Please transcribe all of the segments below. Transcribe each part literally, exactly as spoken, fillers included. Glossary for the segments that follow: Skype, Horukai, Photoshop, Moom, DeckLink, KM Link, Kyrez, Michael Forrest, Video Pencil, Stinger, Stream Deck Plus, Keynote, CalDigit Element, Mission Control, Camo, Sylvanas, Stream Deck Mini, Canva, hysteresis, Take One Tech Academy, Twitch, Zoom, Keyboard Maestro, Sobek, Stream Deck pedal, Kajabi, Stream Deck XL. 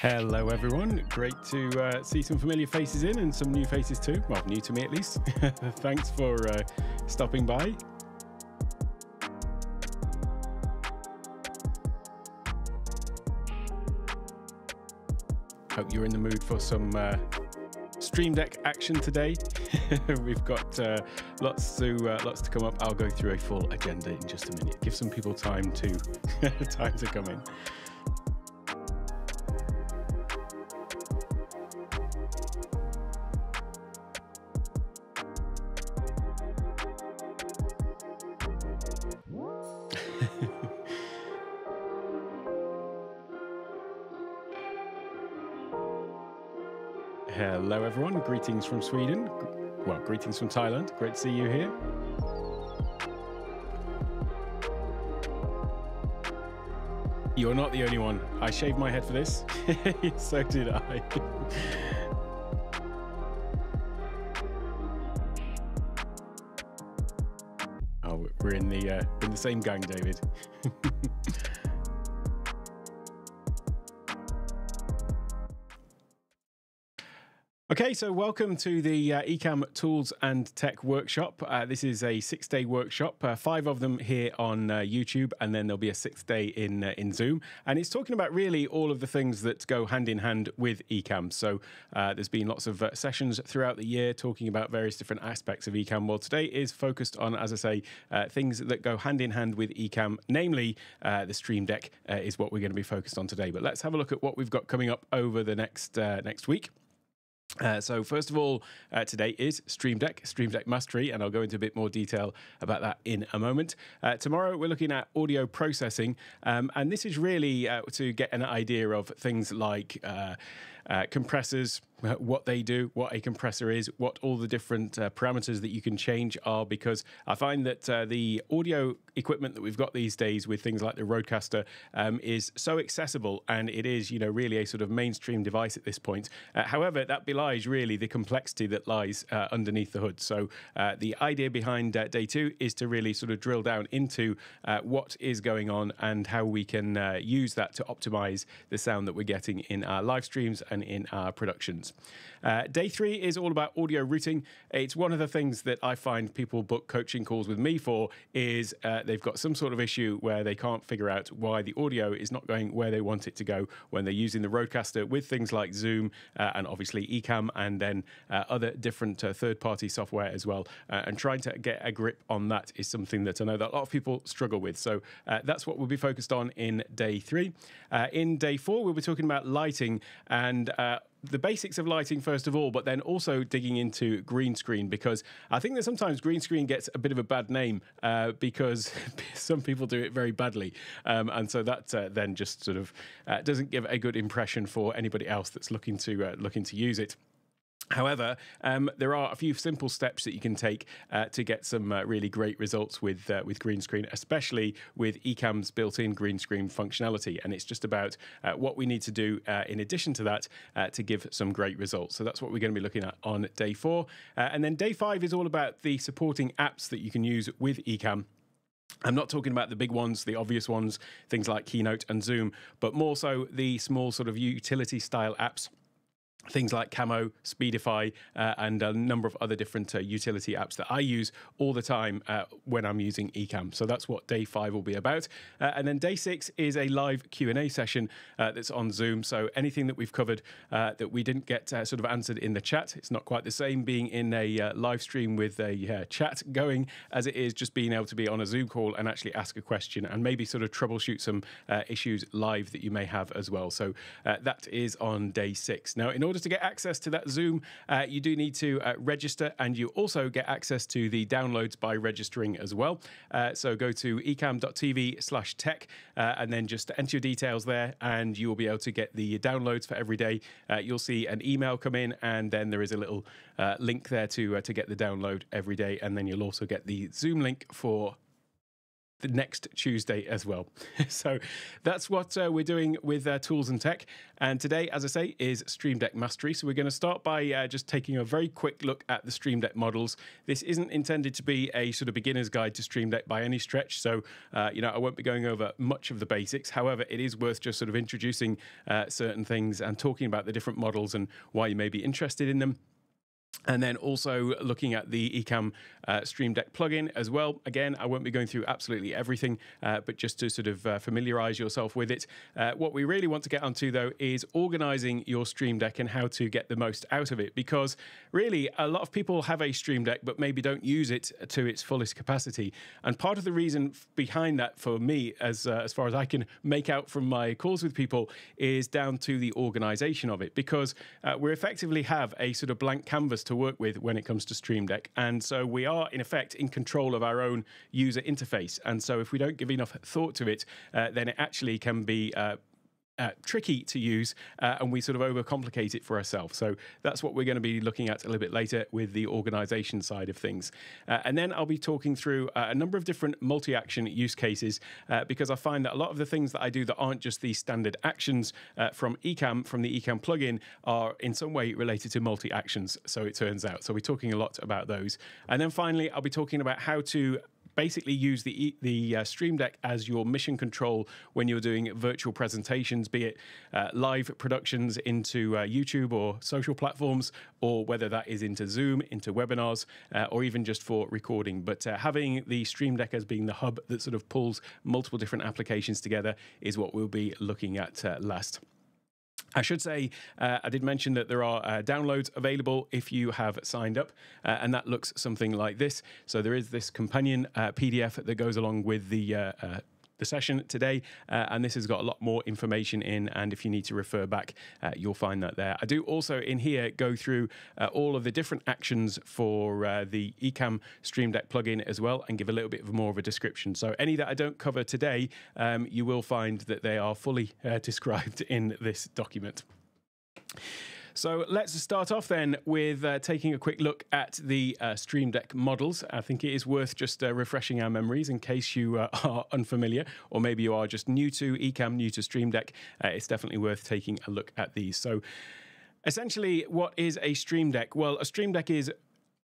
Hello everyone, great to uh, see some familiar faces in and some new faces too, well new to me at least. Thanks for uh, stopping by. Hope you're in the mood for some uh, Stream Deck action today. We've got uh, lots to uh, lots to come up. I'll go through a full agenda in just a minute. Give some people time to time to come in. Hello everyone, greetings from Sweden, well greetings from Thailand, great to see you here. You're not the only one, I shaved my head for this, so did I. Oh, we're in the, uh, in the same gang, David. Okay, so welcome to the uh, Ecamm Tools and Tech Workshop. Uh, this is a six-day workshop, uh, five of them here on uh, YouTube, and then there'll be a sixth day in uh, in Zoom. And it's talking about really all of the things that go hand in hand with Ecamm. So uh, there's been lots of uh, sessions throughout the year talking about various different aspects of Ecamm. Well, today is focused on, as I say, uh, things that go hand in hand with Ecamm, namely uh, the Stream Deck uh, is what we're going to be focused on today. But let's have a look at what we've got coming up over the next uh, next week. Uh, so first of all, uh, today is Stream Deck, Stream Deck Mastery, and I'll go into a bit more detail about that in a moment. Uh, tomorrow we're looking at audio processing, um, and this is really uh, to get an idea of things like uh, uh, compressors, what they do, what a compressor is, what all the different uh, parameters that you can change are, because I find that uh, the audio equipment that we've got these days with things like the Rodecaster um, is so accessible, and it is, you know, really a sort of mainstream device at this point. Uh, however, that belies really the complexity that lies uh, underneath the hood. So uh, the idea behind uh, day two is to really sort of drill down into uh, what is going on and how we can uh, use that to optimize the sound that we're getting in our live streams and in our productions. Uh, day three is all about audio routing. It's one of the things that I find people book coaching calls with me for is uh, they've got some sort of issue where they can't figure out why the audio is not going where they want it to go when they're using the Rodecaster with things like Zoom uh, and obviously Ecamm and then uh, other different uh, third-party software as well. Uh, and trying to get a grip on that is something that I know that a lot of people struggle with. So uh, that's what we'll be focused on in day three. Uh, in day four, we'll be talking about lighting and uh, the basics of lighting first of all, but then also digging into green screen, because I think that sometimes green screen gets a bit of a bad name uh, because some people do it very badly, um, and so that uh, then just sort of uh, doesn't give a good impression for anybody else that's looking to uh, looking to use it. However, um, there are a few simple steps that you can take uh, to get some uh, really great results with uh, with green screen, especially with Ecamm's built-in green screen functionality. And it's just about uh, what we need to do uh, in addition to that uh, to give some great results. So that's what we're going to be looking at on day four. Uh, and then day five is all about the supporting apps that you can use with Ecamm. I'm not talking about the big ones, the obvious ones, things like Keynote and Zoom, but more so the small sort of utility style apps. Things like Camo, Speedify, uh, and a number of other different uh, utility apps that I use all the time uh, when I'm using Ecamm. So that's what day five will be about. Uh, and then day six is a live Q and A session uh, that's on Zoom. So anything that we've covered uh, that we didn't get uh, sort of answered in the chat, it's not quite the same being in a uh, live stream with a uh, chat going as it is just being able to be on a Zoom call and actually ask a question and maybe sort of troubleshoot some uh, issues live that you may have as well. So uh, that is on day six. Now, in order to get access to that Zoom, uh, you do need to uh, register, and you also get access to the downloads by registering as well. Uh, so go to ecamm dot t v slash tech uh, and then just enter your details there, and you will be able to get the downloads for every day. Uh, you'll see an email come in, and then there is a little uh, link there to, uh, to get the download every day, and then you'll also get the Zoom link for the next Tuesday as well. So that's what uh, we're doing with uh, Tools and Tech. And today, as I say, is Stream Deck Mastery. So we're going to start by uh, just taking a very quick look at the Stream Deck models. This isn't intended to be a sort of beginner's guide to Stream Deck by any stretch. So, uh, you know, I won't be going over much of the basics. However, it is worth just sort of introducing uh, certain things and talking about the different models and why you may be interested in them. And then also looking at the Ecamm uh, Stream Deck plugin as well. Again, I won't be going through absolutely everything, uh, but just to sort of uh, familiarize yourself with it. Uh, what we really want to get onto, though, is organizing your Stream Deck and how to get the most out of it. Because really, a lot of people have a Stream Deck, but maybe don't use it to its fullest capacity. And part of the reason behind that for me, as, uh, as far as I can make out from my calls with people, is down to the organization of it. Because uh, we effectively have a sort of blank canvas to work with when it comes to Stream Deck, and so we are in effect in control of our own user interface. And so if we don't give enough thought to it, uh, then it actually can be uh, uh, tricky to use, uh, and we sort of overcomplicate it for ourselves. So that's what we're going to be looking at a little bit later with the organization side of things. Uh, and then I'll be talking through uh, a number of different multi-action use cases, uh, because I find that a lot of the things that I do that aren't just the standard actions uh, from Ecamm, from the Ecamm plugin, are in some way related to multi-actions, so it turns out. So we're talking a lot about those. And then finally, I'll be talking about how to basically use the, the uh, Stream Deck as your mission control when you're doing virtual presentations, be it uh, live productions into uh, YouTube or social platforms, or whether that is into Zoom, into webinars, uh, or even just for recording. But uh, having the Stream Deck as being the hub that sort of pulls multiple different applications together is what we'll be looking at uh, last. I should say, uh, I did mention that there are uh, downloads available if you have signed up, uh, and that looks something like this. So there is this companion uh, P D F that goes along with the uh, uh, the session today, uh, and this has got a lot more information in, and if you need to refer back, uh, you'll find that there. I do also in here go through uh, all of the different actions for uh, the Ecamm Stream Deck plugin as well, and give a little bit of more of a description. So any that I don't cover today, um, you will find that they are fully uh, described in this document. So let's start off then with uh, taking a quick look at the uh, Stream Deck models. I think it is worth just uh, refreshing our memories in case you uh, are unfamiliar, or maybe you are just new to Ecamm, new to Stream Deck. Uh, it's definitely worth taking a look at these. So essentially, what is a Stream Deck? Well, a Stream Deck is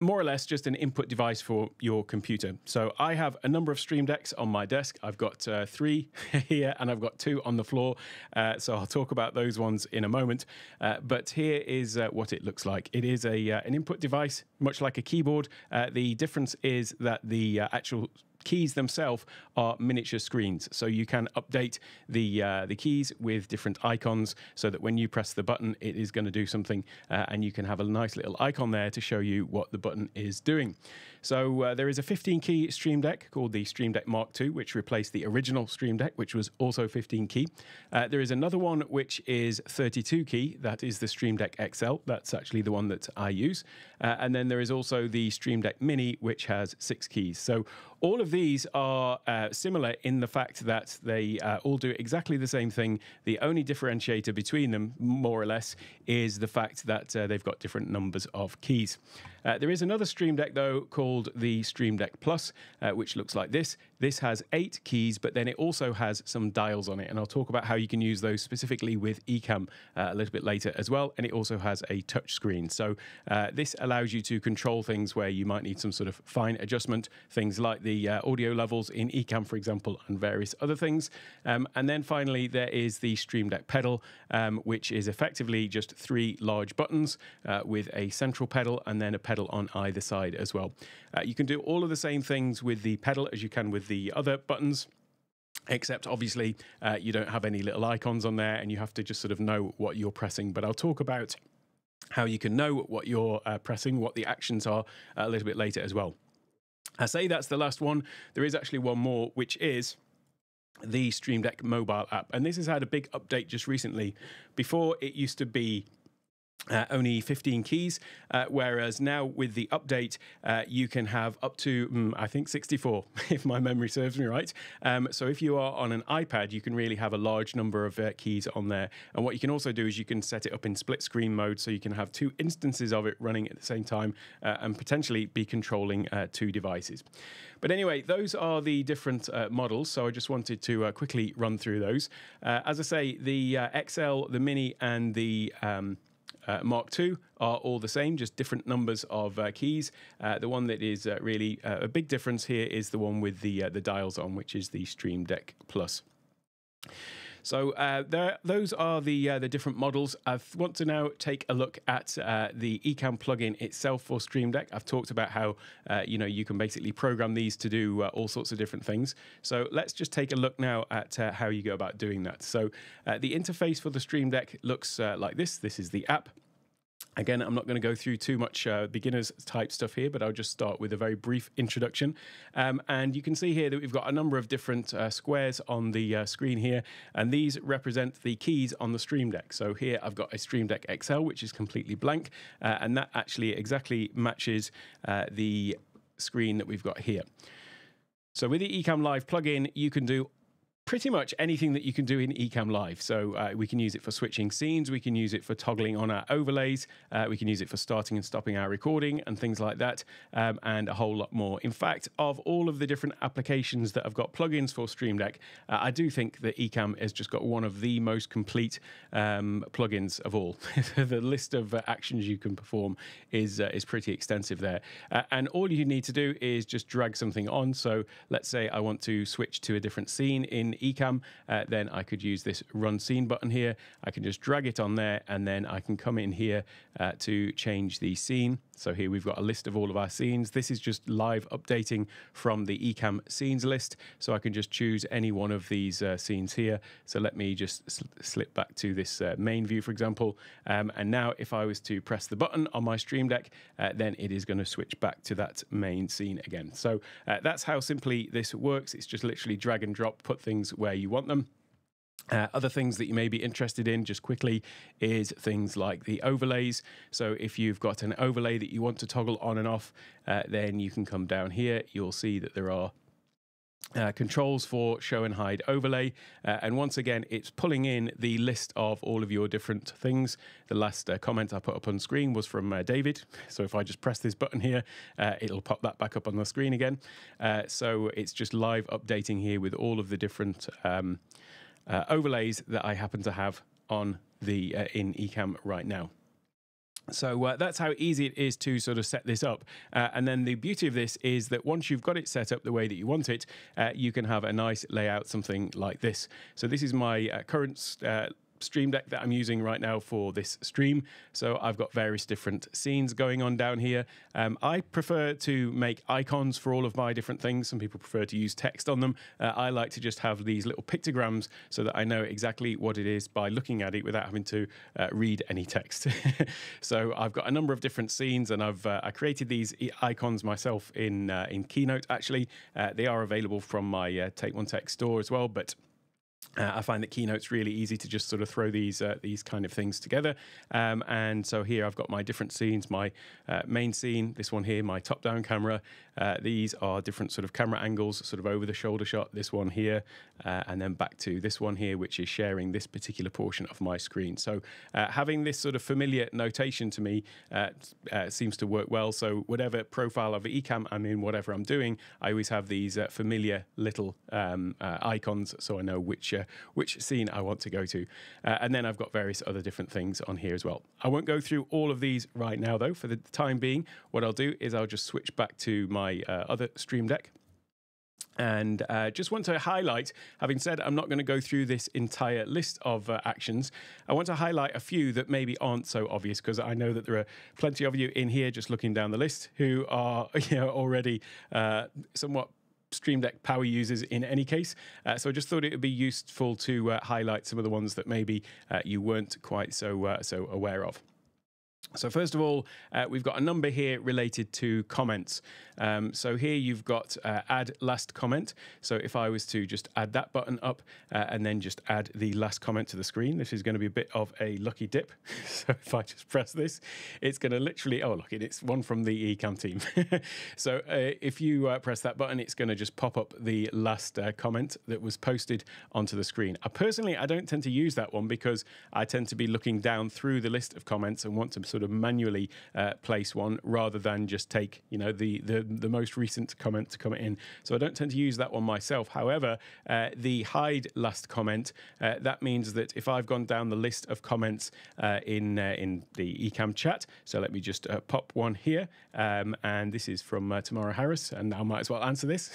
more or less just an input device for your computer. So I have a number of Stream Decks on my desk. I've got uh, three here, and I've got two on the floor. Uh, so I'll talk about those ones in a moment. Uh, but here is uh, what it looks like. It is a uh, an input device, much like a keyboard. Uh, the difference is that the uh, actual keys themselves are miniature screens, so you can update the uh, the keys with different icons, so that when you press the button, it is going to do something, uh, and you can have a nice little icon there to show you what the button is doing. So uh, there is a fifteen key Stream Deck called the Stream Deck Mark two, which replaced the original Stream Deck, which was also fifteen key. Uh, there is another one which is thirty-two key. That is the Stream Deck X L. That's actually the one that I use. Uh, and then there is also the Stream Deck Mini, which has six keys. So all of these are uh, similar in the fact that they uh, all do exactly the same thing. The only differentiator between them, more or less, is the fact that uh, they've got different numbers of keys. Uh, there is another Stream Deck, though, called the Stream Deck Plus, uh, which looks like this. This has eight keys, but then it also has some dials on it, and I'll talk about how you can use those specifically with Ecamm uh, a little bit later as well, and it also has a touch screen. So uh, this allows you to control things where you might need some sort of fine adjustment, things like the uh, audio levels in Ecamm, for example, and various other things. Um, and then finally, there is the Stream Deck pedal, um, which is effectively just three large buttons uh, with a central pedal and then a pedal on either side as well. Uh, you can do all of the same things with the pedal as you can with the other buttons, except obviously uh, you don't have any little icons on there, and you have to just sort of know what you're pressing. But I'll talk about how you can know what you're uh, pressing, what the actions are, a little bit later as well. I say that's the last one. There is actually one more, which is the Stream Deck mobile app. And this has had a big update just recently. Before, it used to be Uh, only fifteen keys, uh, whereas now with the update, uh, you can have up to, mm, I think, sixty-four, if my memory serves me right. Um, so if you are on an iPad, you can really have a large number of uh, keys on there. And what you can also do is you can set it up in split screen mode, so you can have two instances of it running at the same time uh, and potentially be controlling uh, two devices. But anyway, those are the different uh, models. So I just wanted to uh, quickly run through those. Uh, as I say, the uh, X L, the Mini, and the um, Uh, Mark two are all the same, just different numbers of uh, keys. Uh, the one that is uh, really uh, a big difference here is the one with the, uh, the dials on, which is the Stream Deck Plus. So uh, there, those are the, uh, the different models. I want to now take a look at uh, the Ecamm plugin itself for Stream Deck. I've talked about how uh, you know, you can basically program these to do uh, all sorts of different things. So let's just take a look now at uh, how you go about doing that. So uh, the interface for the Stream Deck looks uh, like this. This is the app. Again, I'm not going to go through too much uh, beginners type stuff here, but I'll just start with a very brief introduction. Um, and you can see here that we've got a number of different uh, squares on the uh, screen here, and these represent the keys on the Stream Deck. So here I've got a Stream Deck X L, which is completely blank, uh, and that actually exactly matches uh, the screen that we've got here. So with the Ecamm Live plugin, you can do pretty much anything that you can do in Ecamm Live. So uh, we can use it for switching scenes, we can use it for toggling on our overlays, uh, we can use it for starting and stopping our recording and things like that, um, and a whole lot more. In fact, of all of the different applications that have got plugins for Stream Deck, uh, I do think that Ecamm has just got one of the most complete um, plugins of all. The list of uh, actions you can perform is, uh, is pretty extensive there. Uh, and all you need to do is just drag something on. So let's say I want to switch to a different scene in Ecamm, uh, then I could use this run scene button here. I can just drag it on there, and then I can come in here uh, to change the scene. So here we've got a list of all of our scenes. This is just live updating from the Ecamm scenes list, so I can just choose any one of these uh, scenes here. So let me just sl slip back to this uh, main view, for example, um, and now if I was to press the button on my Stream Deck, uh, then it is going to switch back to that main scene again. So uh, that's how simply this works. It's just literally drag and drop, put things where you want them. Uh, other things that you may be interested in just quickly is things like the overlays. So if you've got an overlay that you want to toggle on and off, uh, then you can come down here. You'll see that there are Uh, controls for show and hide overlay, uh, and once again it's pulling in the list of all of your different things. The last uh, comment I put up on screen was from uh, David, so if I just press this button here, uh, it'll pop that back up on the screen again. Uh, so it's just live updating here with all of the different um, uh, overlays that I happen to have on the uh, in Ecamm right now. So uh, that's how easy it is to sort of set this up. Uh, and then the beauty of this is that once you've got it set up the way that you want it, uh, you can have a nice layout, something like this. So this is my uh, current uh, Stream Deck that I'm using right now for this stream. So I've got various different scenes going on down here. Um, I prefer to make icons for all of my different things. Some people prefer to use text on them. Uh, I like to just have these little pictograms so that I know exactly what it is by looking at it without having to uh, read any text. So I've got a number of different scenes, and I've uh, I created these icons myself in, uh, in Keynote, actually. Uh, they are available from my uh, Take One Tech store as well, but Uh, I find that Keynote's really easy to just sort of throw these uh, these kind of things together. Um, and so here I've got my different scenes, my uh, main scene, this one here, my top-down camera. Uh, these are different sort of camera angles, sort of over-the-shoulder shot, this one here, uh, and then back to this one here, which is sharing this particular portion of my screen. So uh, having this sort of familiar notation to me uh, uh, seems to work well. So whatever profile of Ecamm I'm in, whatever I'm doing, I always have these uh, familiar little um, uh, icons, so I know which Uh, which scene I want to go to. Uh, and then I've got various other different things on here as well. I won't go through all of these right now, though. For the time being, what I'll do is I'll just switch back to my uh, other Stream Deck. And uh, just want to highlight, having said I'm not going to go through this entire list of uh, actions, I want to highlight a few that maybe aren't so obvious, because I know that there are plenty of you in here just looking down the list who are, you know, already uh, somewhat Stream Deck power users in any case. Uh, so I just thought it would be useful to uh, highlight some of the ones that maybe uh, you weren't quite so, uh, so aware of. So first of all, uh, we've got a number here related to comments. Um, so here you've got uh, add last comment. So if I was to just add that button up uh, and then just add the last comment to the screen, this is going to be a bit of a lucky dip. So if I just press this, it's going to literally, oh look, it's one from the Ecamm team. So uh, if you uh, press that button, it's going to just pop up the last uh, comment that was posted onto the screen. I personally, I don't tend to use that one because I tend to be looking down through the list of comments and want to sort of manually uh, place one rather than just take, you know, the, the, the most recent comment to come in. So I don't tend to use that one myself. However, uh, the hide last comment, uh, that means that if I've gone down the list of comments uh, in, uh, in the Ecamm chat, so let me just uh, pop one here. Um, and this is from uh, Tamara Harris, and I might as well answer this.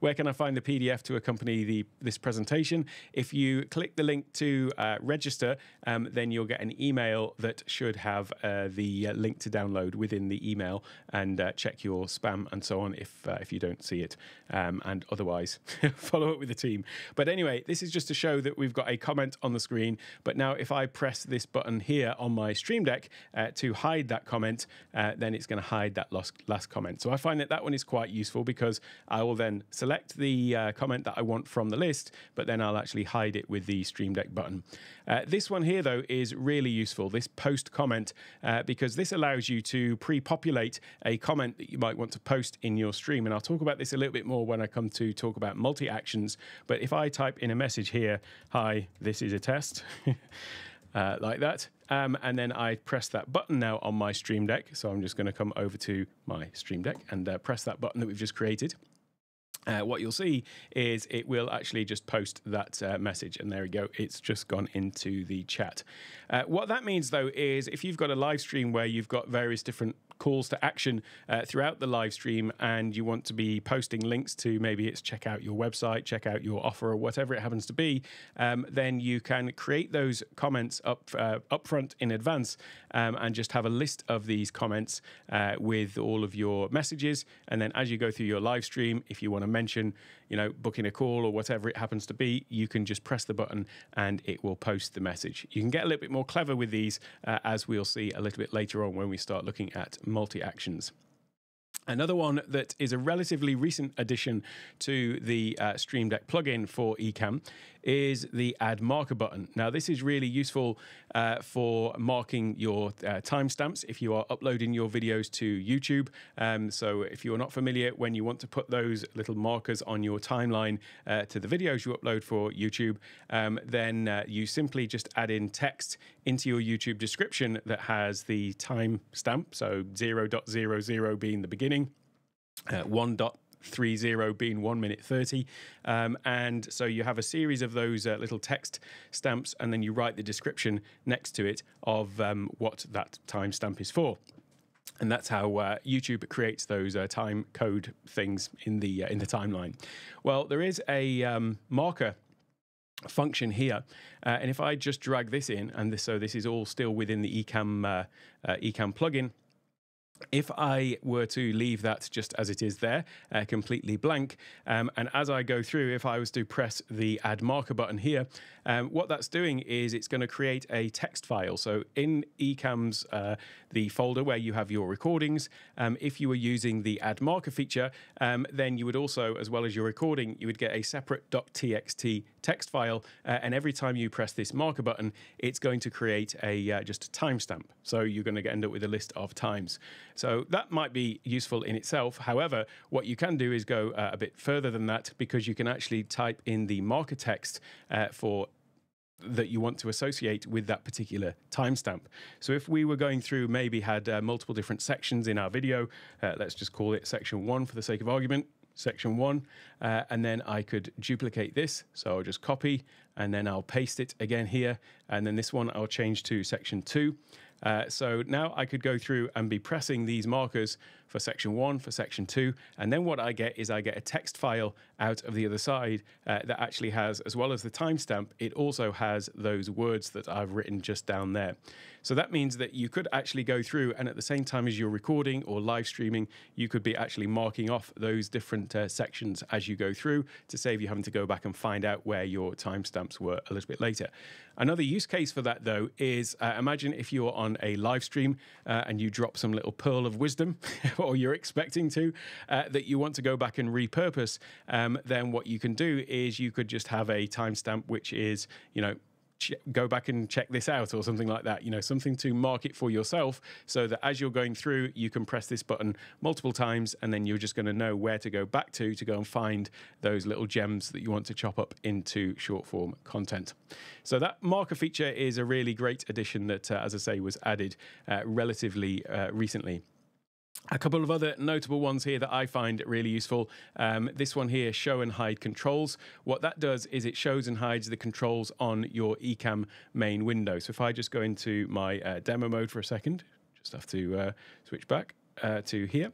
Where can I find the P D F to accompany the, this presentation? If you click the link to uh, register, um, then you'll get an email that should have uh, the uh, link to download within the email, and uh, check your spam and so on if uh, if you don't see it, um, and otherwise follow up with the team. But anyway, this is just to show that we've got a comment on the screen, but now if I press this button here on my Stream Deck uh, to hide that comment, uh, then it's going to hide that last, last comment. So I find that that one is quite useful because I will then select the uh, comment that I want from the list, but then I'll actually hide it with the Stream Deck button. Uh, this one here though is really useful, this post comment, uh, Uh, because this allows you to pre-populate a comment that you might want to post in your stream. And I'll talk about this a little bit more when I come to talk about multi-actions. But if I type in a message here, hi, this is a test, uh, like that. Um, and then I press that button now on my Stream Deck. So I'm just going to come over to my Stream Deck and uh, press that button that we've just created. Uh, what you'll see is it will actually just post that uh, message, and there we go, it's just gone into the chat. Uh, what that means though is if you've got a live stream where you've got various different calls to action uh, throughout the live stream, and you want to be posting links to, maybe it's check out your website, check out your offer, or whatever it happens to be, um, then you can create those comments up uh, upfront in advance, um, and just have a list of these comments uh, with all of your messages. And then as you go through your live stream, if you want to mention, you know, booking a call or whatever it happens to be, you can just press the button and it will post the message. You can get a little bit more clever with these, uh, as we'll see a little bit later on when we start looking at multi-actions. Another one that is a relatively recent addition to the uh, Stream Deck plugin for Ecamm is the Add Marker button. Now, this is really useful uh, for marking your uh, timestamps if you are uploading your videos to YouTube. Um, so if you're not familiar, when you want to put those little markers on your timeline uh, to the videos you upload for YouTube, um, then uh, you simply just add in text into your YouTube description that has the timestamp, so zero point zero zero being the beginning, Uh, one point three zero being one minute thirty, um, and so you have a series of those uh, little text stamps, and then you write the description next to it of um, what that timestamp is for. And that's how uh, YouTube creates those uh, time code things in the uh, in the timeline. Well, there is a um, marker function here, uh, and if I just drag this in, and this, so this is all still within the Ecamm uh, uh, Ecamm plugin. If I were to leave that just as it is there, uh, completely blank, um, and as I go through, if I was to press the Add Marker button here, um, what that's doing is it's going to create a text file. So in Ecamm's, uh, the folder where you have your recordings, um, if you were using the Add Marker feature, um, then you would also, as well as your recording, you would get a separate .txt text file, uh, and every time you press this marker button, it's going to create a uh, just a timestamp. So you're going to end up with a list of times. So that might be useful in itself. However, what you can do is go uh, a bit further than that, because you can actually type in the marker text uh, for that you want to associate with that particular timestamp. So if we were going through, maybe had uh, multiple different sections in our video, uh, let's just call it section one for the sake of argument, section one, uh, and then I could duplicate this. So I'll just copy, and then I'll paste it again here, and then this one I'll change to section two. Uh, so now I could go through and be pressing these markers for section one, for section two, and then what I get is I get a text file out of the other side uh, that actually has, as well as the timestamp, it also has those words that I've written just down there. So that means that you could actually go through, and at the same time as you're recording or live streaming, you could be actually marking off those different uh, sections as you go through to save you having to go back and find out where your timestamps were a little bit later. Another use case for that, though, is uh, imagine if you're on a live stream uh, and you drop some little pearl of wisdom, or you're expecting to, uh, that you want to go back and repurpose, um, then what you can do is you could just have a timestamp which is, you know, go back and check this out or something like that, you know, something to mark it for yourself so that as you're going through, you can press this button multiple times and then you're just going to know where to go back to to go and find those little gems that you want to chop up into short form content. So that marker feature is a really great addition that, uh, as I say, was added uh, relatively uh, recently. A couple of other notable ones here that I find really useful. Um, this one here, show and hide controls. What that does is it shows and hides the controls on your Ecamm main window. So if I just go into my uh, demo mode for a second, just have to uh, switch back uh, to here.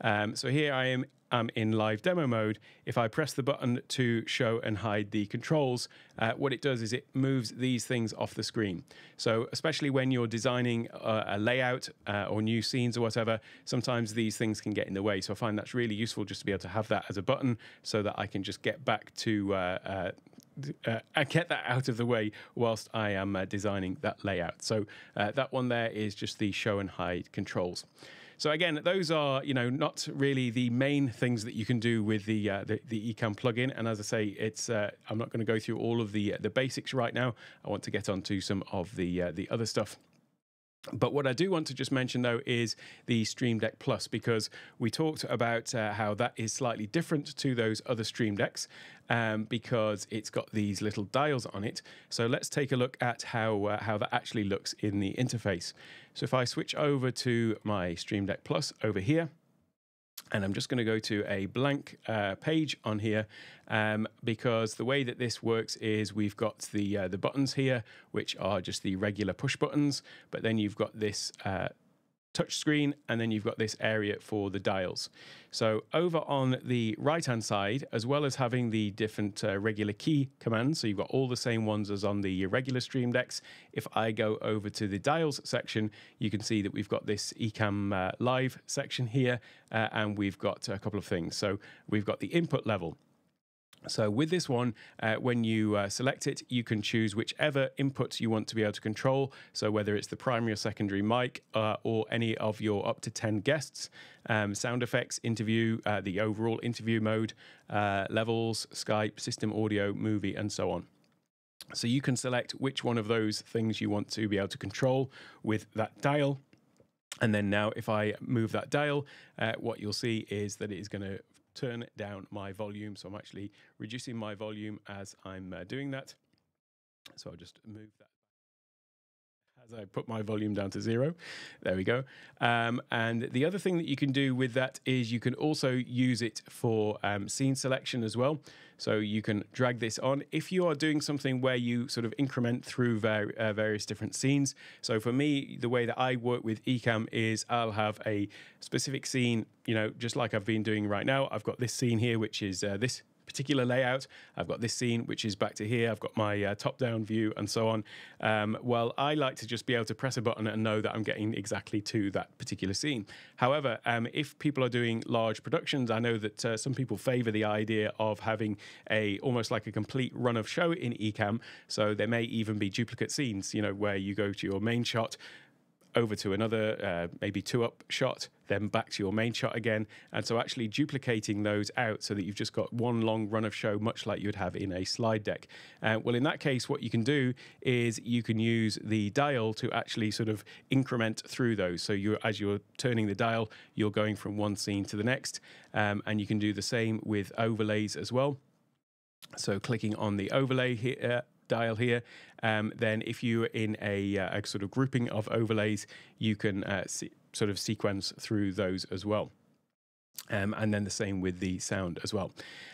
Um, so here I am I'm in live demo mode. If I press the button to show and hide the controls, uh, what it does is it moves these things off the screen. So especially when you're designing a, a layout uh, or new scenes or whatever, sometimes these things can get in the way. So I find that's really useful just to be able to have that as a button so that I can just get back to, uh, uh, uh, I get that out of the way whilst I am uh, designing that layout. So uh, that one there is just the show and hide controls. So again, those are, you know, not really the main things that you can do with the uh, the, the Ecamm plugin. And as I say, it's uh, I'm not going to go through all of the the basics right now. I want to get onto some of the uh, the other stuff. But what I do want to just mention, though, is the Stream Deck Plus, because we talked about uh, how that is slightly different to those other Stream Decks um, because it's got these little dials on it. So let's take a look at how, uh, how that actually looks in the interface. So if I switch over to my Stream Deck Plus over here, and I'm just going to go to a blank uh, page on here um, because the way that this works is we've got the uh, the buttons here, which are just the regular push buttons, but then you've got this uh, touch screen, and then you've got this area for the dials. So over on the right-hand side, as well as having the different uh, regular key commands, so you've got all the same ones as on the regular Stream Decks, if I go over to the dials section, you can see that we've got this Ecamm uh, Live section here, uh, and we've got a couple of things. So we've got the input level. So with this one, uh, when you uh, select it, you can choose whichever inputs you want to be able to control. So whether it's the primary or secondary mic uh, or any of your up to ten guests, um, sound effects, interview, uh, the overall interview mode, uh, levels, Skype, system audio, movie, and so on. So you can select which one of those things you want to be able to control with that dial. And then now if I move that dial, uh, what you'll see is that it is going to turn down my volume. So I'm actually reducing my volume as I'm uh, doing that. So I'll just move that as I put my volume down to zero. There we go. Um, and the other thing that you can do with that is you can also use it for um, scene selection as well. So you can drag this on if you are doing something where you sort of increment through var uh, various different scenes. So for me, the way that I work with Ecamm is I'll have a specific scene, you know, just like I've been doing right now. I've got this scene here, which is uh, this particular layout. I've got this scene, which is back to here. I've got my uh, top-down view and so on. Um, well, I like to just be able to press a button and know that I'm getting exactly to that particular scene. However, um, if people are doing large productions, I know that uh, some people favor the idea of having a almost like a complete run of show in Ecamm. So there may even be duplicate scenes, you know, where you go to your main shot, over to another, uh, maybe two up shot, then back to your main shot again. And so actually duplicating those out so that you've just got one long run of show, much like you'd have in a slide deck. Uh, well, in that case, what you can do is you can use the dial to actually sort of increment through those. So you're, as you're turning the dial, you're going from one scene to the next. Um, and you can do the same with overlays as well. So clicking on the overlay here, uh, dial here, um, then if you're in a, uh, a sort of grouping of overlays, you can uh, see, sort of sequence through those as well. Um, and then the same with the sound as well.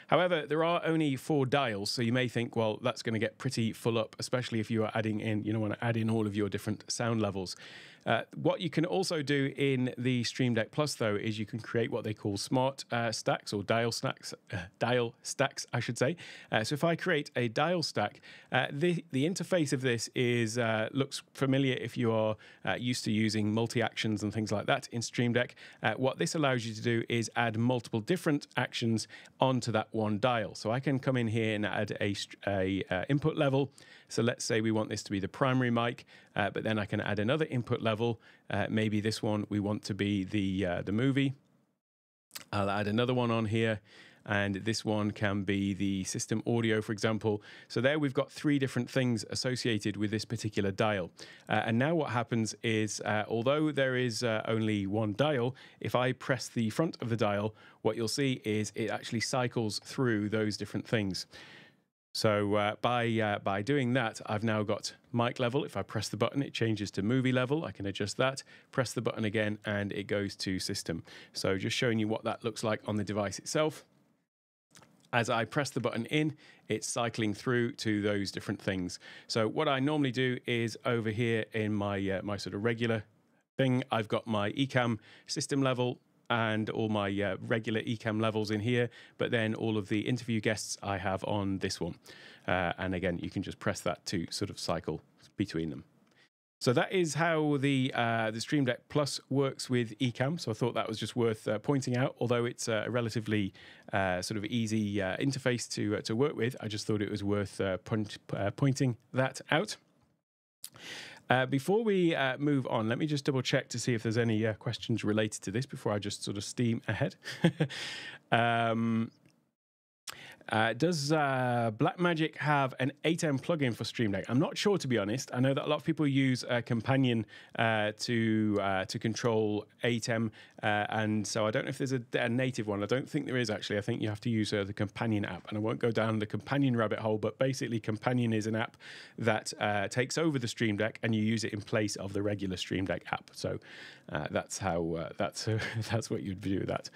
However, there are only four dials, so you may think, well, that's going to get pretty full up, especially if you are adding in, you don't want to add in all of your different sound levels. Uh, what you can also do in the Stream Deck Plus, though, is you can create what they call smart uh, stacks or dial stacks, uh, dial stacks, I should say. Uh, so if I create a dial stack, uh, the, the interface of this is uh, looks familiar if you are uh, used to using multi-actions and things like that in Stream Deck. Uh, what this allows you to do is add multiple different actions onto that one dial. So I can come in here and add a, a uh, input level. So let's say we want this to be the primary mic, uh, but then I can add another input level. Uh, maybe this one we want to be the, uh, the movie. I'll add another one on here, and this one can be the system audio, for example. So there we've got three different things associated with this particular dial. Uh, and now what happens is, uh, although there is uh, only one dial, if I press the front of the dial, what you'll see is it actually cycles through those different things. So uh, by, uh, by doing that, I've now got mic level. If I press the button, it changes to movie level. I can adjust that, press the button again, and it goes to system. So just showing you what that looks like on the device itself. As I press the button in, it's cycling through to those different things. So what I normally do is over here in my, uh, my sort of regular thing, I've got my Ecamm system level and all my uh, regular Ecamm levels in here, but then all of the interview guests I have on this one. Uh, and again, you can just press that to sort of cycle between them. So that is how the, uh, the Stream Deck Plus works with Ecamm. So I thought that was just worth uh, pointing out, although it's uh, a relatively uh, sort of easy uh, interface to, uh, to work with. I just thought it was worth uh, point, uh, pointing that out. Uh, before we uh, move on, let me just double check to see if there's any uh, questions related to this before I just sort of steam ahead. um, Uh, does uh, Blackmagic have an A T E M plugin for Stream Deck? I'm not sure, to be honest. I know that a lot of people use uh, Companion uh, to uh, to control A T E M, uh, and so I don't know if there's a, a native one. I don't think there is, actually. I think you have to use uh, the Companion app, and I won't go down the Companion rabbit hole, but basically Companion is an app that uh, takes over the Stream Deck, and you use it in place of the regular Stream Deck app. So uh, that's how uh, that's uh, that's what you'd do with that.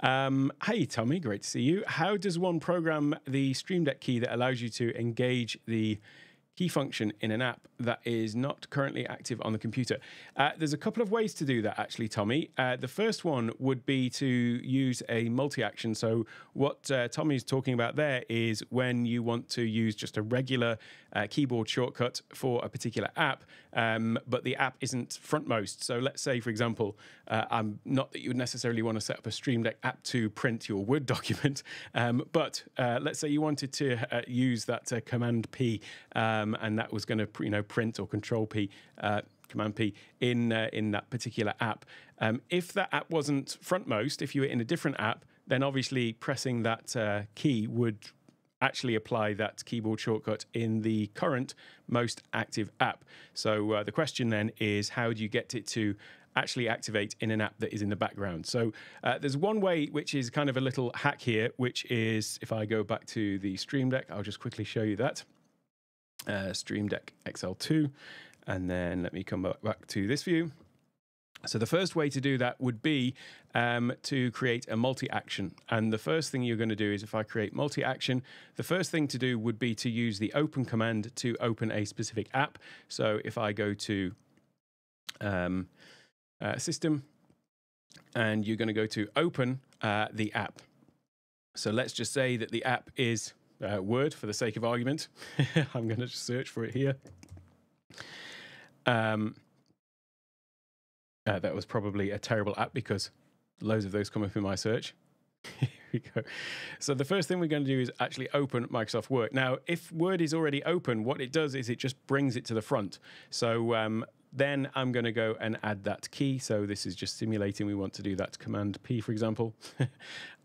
Um, hey, Tommy, great to see you. How does one program the Stream Deck key that allows you to engage the key function in an app that is not currently active on the computer? Uh, there's a couple of ways to do that, actually, Tommy. Uh, the first one would be to use a multi-action. So what uh, Tommy's talking about there is when you want to use just a regular uh, keyboard shortcut for a particular app, um, but the app isn't frontmost. So let's say, for example, uh, I'm not that you would necessarily want to set up a Stream Deck app to print your Word document, um, but uh, let's say you wanted to uh, use that uh, Command P, um, and that was going to you know print or Control P, uh, Command P in uh, in that particular app. Um, if that app wasn't frontmost, if you were in a different app, then obviously pressing that uh, key would actually apply that keyboard shortcut in the current most active app. So uh, the question then is, how do you get it to actually activate in an app that is in the background? So uh, there's one way, which is kind of a little hack here, which is if I go back to the Stream Deck, I'll just quickly show you that. Uh, Stream Deck X L two, and then let me come back to this view. So the first way to do that would be um, to create a multi-action. And the first thing you're going to do is, if I create multi-action, the first thing to do would be to use the open command to open a specific app. So if I go to um, uh, system, and you're going to go to open uh, the app. So let's just say that the app is uh, Word, for the sake of argument. I'm going to just search for it here. Um, Uh, that was probably a terrible app because loads of those come up in my search. Here we go. So the first thing we're going to do is actually open Microsoft Word. Now, if Word is already open, what it does is it just brings it to the front. So um, then I'm going to go and add that key. So this is just simulating. We want to do that Command P, for example.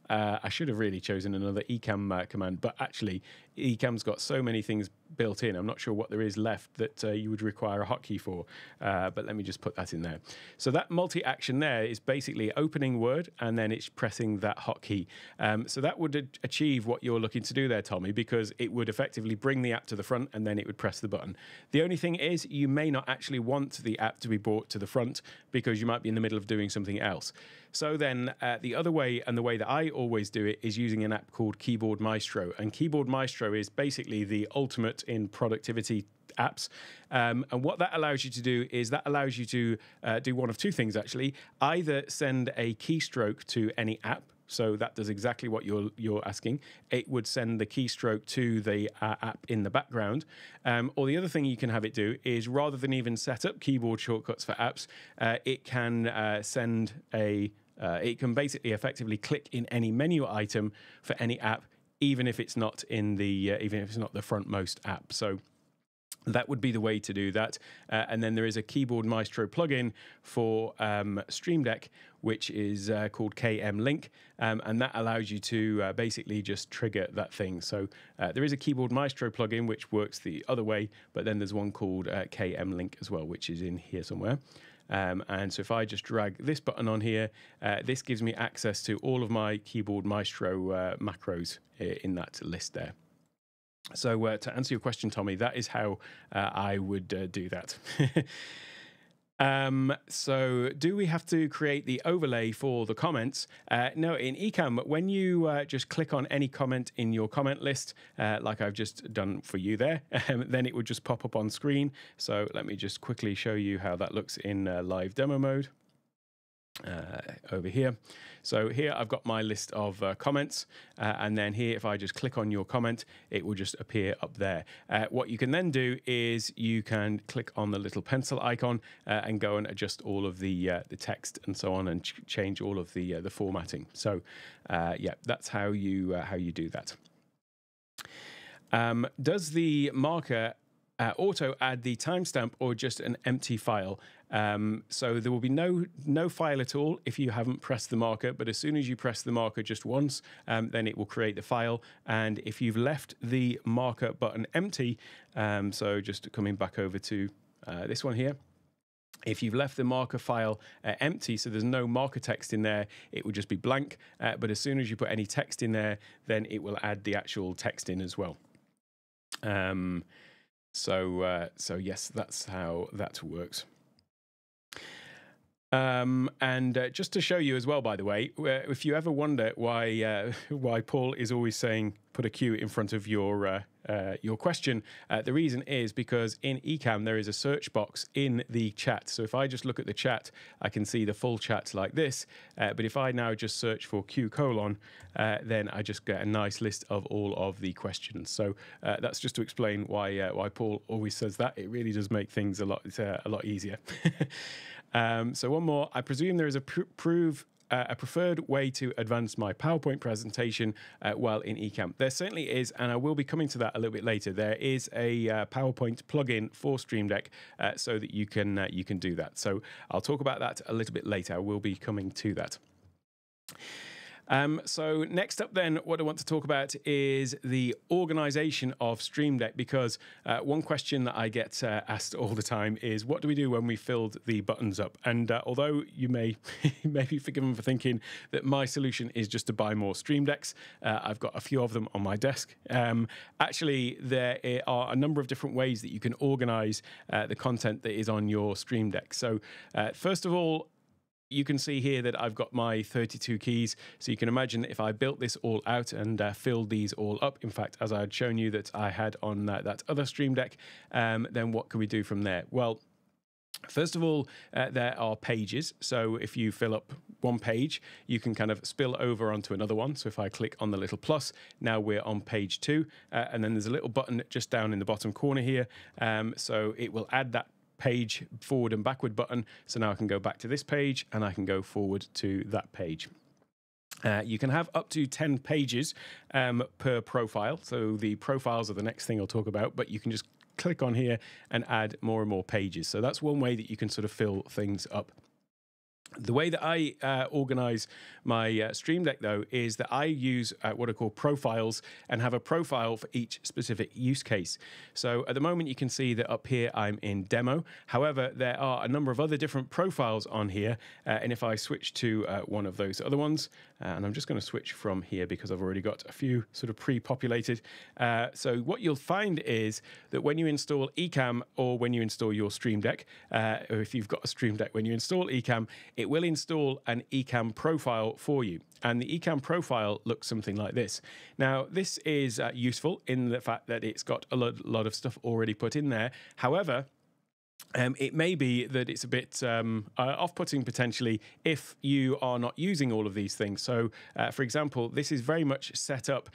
Uh, I should have really chosen another Ecamm uh, command, but actually Ecamm's got so many things built in, I'm not sure what there is left that uh, you would require a hotkey for, uh, but let me just put that in there. So that multi-action there is basically opening Word and then it's pressing that hotkey. Um, so that would achieve what you're looking to do there, Tommy, because it would effectively bring the app to the front and then it would press the button. The only thing is, you may not actually want the app to be brought to the front because you might be in the middle of doing something else. So then uh, the other way, and the way that I always do it, is using an app called Keyboard Maestro. And Keyboard Maestro is basically the ultimate in productivity apps. Um, and what that allows you to do is that allows you to uh, do one of two things, actually. Either send a keystroke to any app, so that does exactly what you're, you're asking. It would send the keystroke to the uh, app in the background. Um, or the other thing you can have it do is, rather than even set up keyboard shortcuts for apps, uh, it can uh, send a, uh, it can basically effectively click in any menu item for any app, even if it's not in the, uh, even if it's not the frontmost app. So that would be the way to do that. Uh, and then there is a Keyboard Maestro plugin for um, Stream Deck, which is uh, called K M Link, um, and that allows you to uh, basically just trigger that thing. So uh, there is a Keyboard Maestro plugin which works the other way, but then there's one called uh, K M Link as well, which is in here somewhere. Um, and so if I just drag this button on here, uh, this gives me access to all of my Keyboard Maestro uh, macros in that list there. So uh, to answer your question, Tommy, that is how uh, I would uh, do that. Um, so do we have to create the overlay for the comments? Uh, no, in Ecamm, when you uh, just click on any comment in your comment list, uh, like I've just done for you there, um, then it would just pop up on screen. So let me just quickly show you how that looks in uh, live demo mode. Uh, over here. So here I've got my list of uh, comments, uh, and then here if I just click on your comment, it will just appear up there. Uh, what you can then do is you can click on the little pencil icon uh, and go and adjust all of the uh, the text and so on, and ch change all of the uh, the formatting. So uh, yeah, that's how you uh, how you do that. Um, does the marker Uh, auto add the timestamp or just an empty file? Um, so there will be no no file at all if you haven't pressed the marker, but as soon as you press the marker just once, um, then it will create the file. And if you've left the marker button empty, um, so just coming back over to uh, this one here, if you've left the marker file uh, empty, so there's no marker text in there, it will just be blank. Uh, but as soon as you put any text in there, then it will add the actual text in as well. Um, So, uh, so yes, that's how that works. Um, and uh, just to show you as well, by the way, if you ever wonder why uh, why Paul is always saying put a Q in front of your uh, uh, your question, uh, the reason is because in Ecamm there is a search box in the chat. So if I just look at the chat, I can see the full chat like this. Uh, but if I now just search for Q colon, uh, then I just get a nice list of all of the questions. So uh, that's just to explain why uh, why Paul always says that. It really does make things a lot uh, a lot easier. Um, so one more. I presume there is a pr prove uh, a preferred way to advance my PowerPoint presentation uh, while in Ecamm. There certainly is, and I will be coming to that a little bit later. There is a uh, PowerPoint plugin for Stream Deck, uh, so that you can uh, you can do that. So I'll talk about that a little bit later. I will be coming to that. Um, so next up then, what I want to talk about is the organization of Stream Deck, because uh, one question that I get uh, asked all the time is, what do we do when we filled the buttons up? And uh, although you may, you may be forgiven for thinking that my solution is just to buy more Stream Decks, uh, I've got a few of them on my desk. Um, actually, there are a number of different ways that you can organize uh, the content that is on your Stream Deck. So uh, first of all, you can see here that I've got my thirty-two keys. So you can imagine if I built this all out and uh, filled these all up, in fact, as I had shown you that I had on that, that other Stream Deck, um, then what can we do from there? Well, first of all, uh, there are pages. So if you fill up one page, you can kind of spill over onto another one. So if I click on the little plus, now we're on page two. Uh, and then there's a little button just down in the bottom corner here. Um, so it will add that page forward and backward button. So now I can go back to this page and I can go forward to that page. Uh, you can have up to ten pages um, per profile. So the profiles are the next thing I'll talk about, but you can just click on here and add more and more pages. So that's one way that you can sort of fill things up. The way that I uh, organize my uh, Stream Deck, though, is that I use uh, what I call profiles and have a profile for each specific use case. So at the moment, you can see that up here I'm in demo. However, there are a number of other different profiles on here. Uh, and if I switch to uh, one of those other ones, uh, and I'm just going to switch from here because I've already got a few sort of pre-populated. Uh, so what you'll find is that when you install Ecamm or when you install your Stream Deck, uh, or if you've got a Stream Deck, when you install Ecamm, it will install an Ecamm profile for you. And the Ecamm profile looks something like this. Now, this is uh, useful in the fact that it's got a lot, lot of stuff already put in there. However, Um, it may be that it's a bit um, uh, off-putting potentially if you are not using all of these things. So, uh, for example, this is very much set up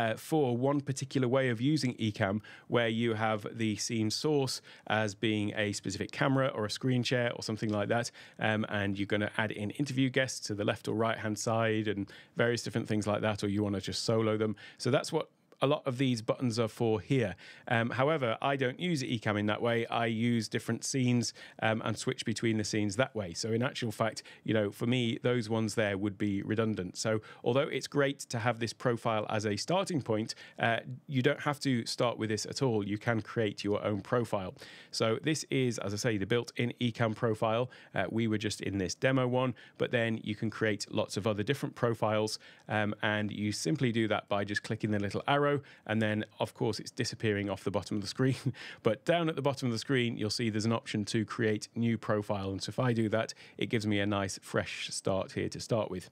Uh, for one particular way of using Ecamm, where you have the scene source as being a specific camera or a screen share or something like that, um, and you're going to add in interview guests to the left or right hand side and various different things like that, or you want to just solo them. So that's what a lot of these buttons are for here. Um, however, I don't use Ecamm in that way. I use different scenes um, and switch between the scenes that way. So in actual fact, you know, for me, those ones there would be redundant. So although it's great to have this profile as a starting point, uh, you don't have to start with this at all. You can create your own profile. So this is, as I say, the built-in Ecamm profile. Uh, we were just in this demo one, but then you can create lots of other different profiles, um, and you simply do that by just clicking the little arrow. And then, of course, it's disappearing off the bottom of the screen. But down at the bottom of the screen, you'll see there's an option to create new profile. And so if I do that, it gives me a nice fresh start here to start with.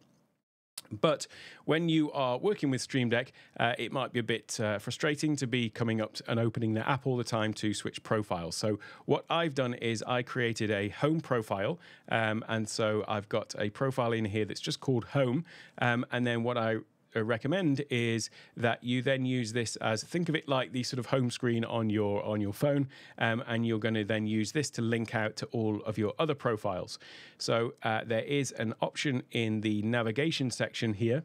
But when you are working with Stream Deck, uh, it might be a bit uh, frustrating to be coming up and opening the app all the time to switch profiles. So what I've done is I created a home profile. Um, and so I've got a profile in here that's just called home. Um, and then what I recommend is that you then use this as, think of it like the sort of home screen on your on your phone, um, and you're going to then use this to link out to all of your other profiles. So uh, there is an option in the navigation section here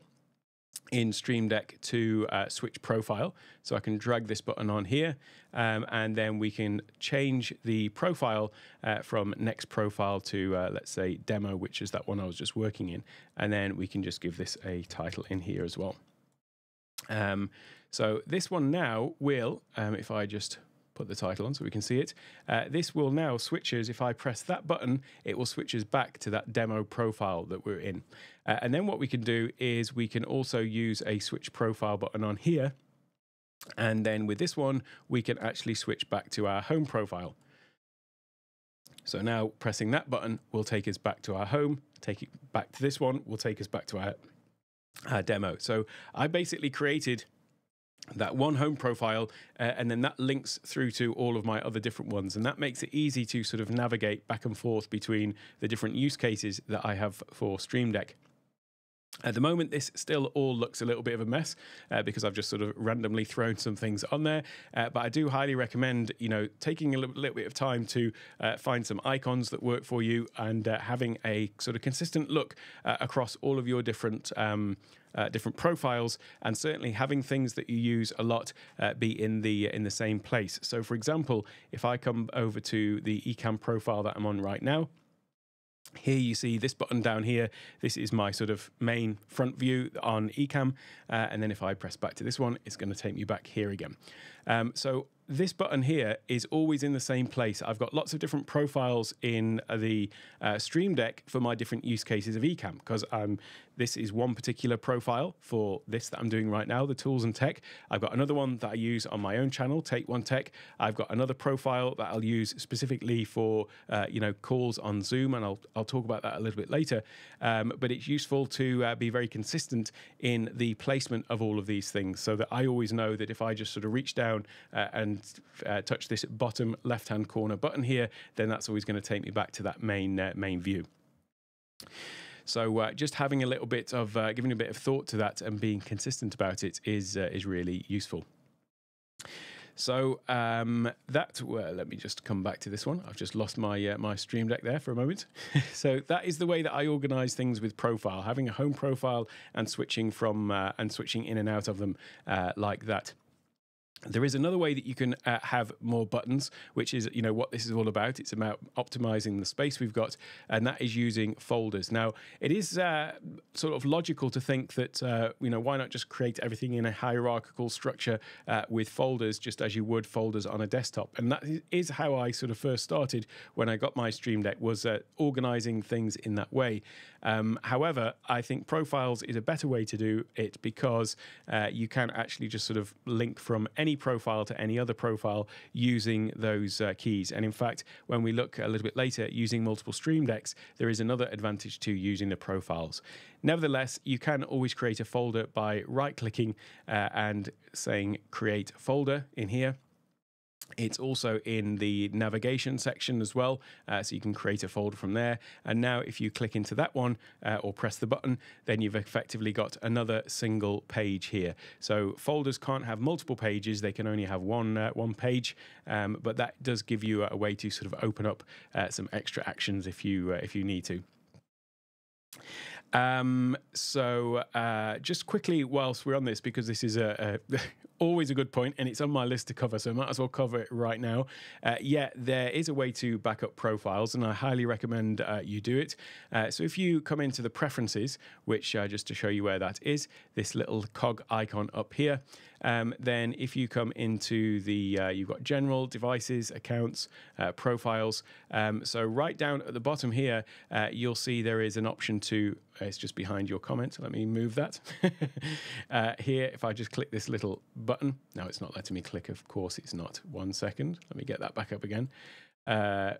in Stream Deck to uh, switch profile. So I can drag this button on here, um, and then we can change the profile uh, from next profile to, uh, let's say, demo, which is that one I was just working in. And then we can just give this a title in here as well. Um, so this one now will, um, if I just put the title on so we can see it. Uh, this will now switch us, if I press that button, it will switch us back to that demo profile that we're in. Uh, and then what we can do is we can also use a switch profile button on here. And then with this one, we can actually switch back to our home profile. So now pressing that button will take us back to our home, take it back to this one, will take us back to our, our demo. So I basically created that one home profile, uh, and then that links through to all of my other different ones, and that makes it easy to sort of navigate back and forth between the different use cases that I have for Stream Deck. At the moment, this still all looks a little bit of a mess uh, because I've just sort of randomly thrown some things on there. Uh, but I do highly recommend, you know, taking a little, little bit of time to uh, find some icons that work for you, and uh, having a sort of consistent look uh, across all of your different um, uh, different profiles, and certainly having things that you use a lot uh, be in the in the same place. So, for example, if I come over to the Ecamm profile that I'm on right now. Here you see this button down here. This is my sort of main front view on Ecamm. Uh, and then if I press back to this one, it's going to take me back here again. Um, so this button here is always in the same place. I've got lots of different profiles in the uh, Stream Deck for my different use cases of Ecamm, because um, this is one particular profile for this that I'm doing right now, the tools and tech. I've got another one that I use on my own channel, Take One Tech. I've got another profile that I'll use specifically for uh, you know, calls on Zoom, and I'll, I'll talk about that a little bit later. Um, but it's useful to uh, be very consistent in the placement of all of these things, so that I always know that if I just sort of reach down uh, and Uh, touch this bottom left-hand corner button here, then that's always going to take me back to that main uh, main view. So uh, just having a little bit of uh, giving a bit of thought to that and being consistent about it is uh, is really useful. So um, that, well, let me just come back to this one. I've just lost my uh, my Stream Deck there for a moment. So that is the way that I organize things with profile, having a home profile and switching from uh, and switching in and out of them uh, like that. There is another way that you can uh, have more buttons, which is, you know, what this is all about. It's about optimizing the space we've got, and that is using folders. Now, it is uh, sort of logical to think that, uh, you know, why not just create everything in a hierarchical structure uh, with folders, just as you would folders on a desktop. And that is how I sort of first started when I got my Stream Deck, was uh, organizing things in that way. Um, however, I think profiles is a better way to do it, because uh, you can actually just sort of link from any any profile to any other profile using those uh, keys. And in fact, when we look a little bit later, using multiple Stream Decks, there is another advantage to using the profiles. Nevertheless, you can always create a folder by right-clicking uh, and saying create folder in here. It's also in the navigation section as well, uh, so you can create a folder from there. And now if you click into that one uh, or press the button, then you've effectively got another single page here. So folders can't have multiple pages, they can only have one, uh, one page, um, but that does give you a way to sort of open up uh, some extra actions if you, uh, if you need to. Um, so uh, just quickly whilst we're on this, because this is a, a always a good point and it's on my list to cover, so I might as well cover it right now. Uh, yeah, there is a way to back up profiles and I highly recommend uh, you do it. Uh, so if you come into the preferences, which uh, just to show you where that is, this little cog icon up here, um, then if you come into the, uh, you've got general, devices, accounts, uh, profiles. Um, so right down at the bottom here, uh, you'll see there is an option to, it's just behind your comment. Let me move that. uh, here, if I just click this little button. No, it's not letting me click. Of course it's not. One second. Let me get that back up again. Uh,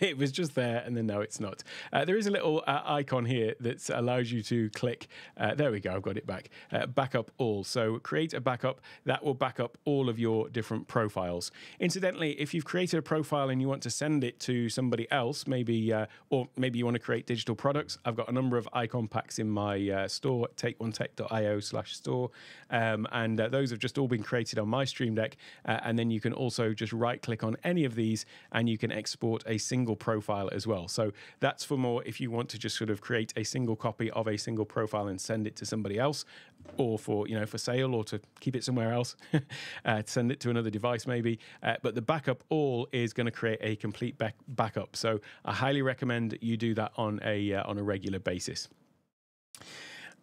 it was just there and then no, it's not. Uh, there is a little uh, icon here that allows you to click. Uh, there we go. I've got it back. Uh, backup all. So create a backup that will back up all of your different profiles. Incidentally, if you've created a profile and you want to send it to somebody else, maybe uh, or maybe you want to create digital products. I've got a number of icon packs in my uh, store, take one tech dot i o slash store. Um, and uh, those have just all been created on my Stream Deck. Uh, and then you can also just right click on any of these and you can export a single profile as well. So that's for more if you want to just sort of create a single copy of a single profile and send it to somebody else, or for, you know, for sale, or to keep it somewhere else, uh, send it to another device maybe. Uh, but the backup all is going to create a complete back backup. So I highly recommend you do that on a uh, on a regular basis.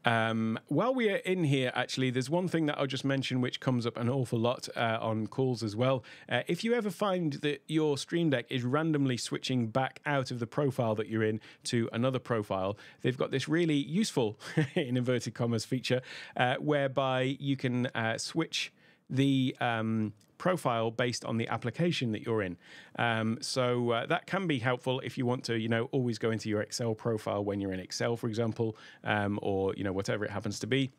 Um, while we are in here, actually, there's one thing that I'll just mention which comes up an awful lot uh, on calls as well. Uh, if you ever find that your Stream Deck is randomly switching back out of the profile that you're in to another profile, they've got this really useful, in inverted commas, feature uh, whereby you can uh, switch the um, profile based on the application that you're in. Um, so uh, that can be helpful if you want to, you know, always go into your Excel profile when you're in Excel, for example, um, or, you know, whatever it happens to be.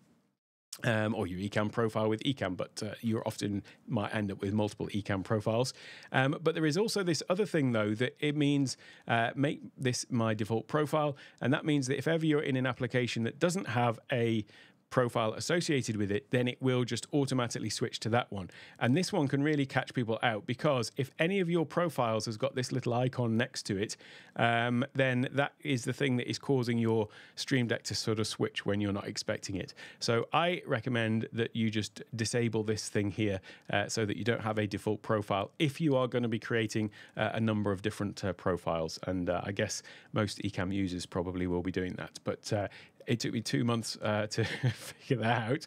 Um, or your Ecamm profile with Ecamm, but uh, you often might end up with multiple Ecamm profiles. Um, but there is also this other thing, though, that it means uh, make this my default profile. And that means that if ever you're in an application that doesn't have a profile associated with it, then it will just automatically switch to that one. And this one can really catch people out, because if any of your profiles has got this little icon next to it, um, then that is the thing that is causing your Stream Deck to sort of switch when you're not expecting it. So I recommend that you just disable this thing here uh, so that you don't have a default profile if you are going to be creating uh, a number of different uh, profiles. And uh, I guess most Ecamm users probably will be doing that, but uh, it took me two months uh, to figure that out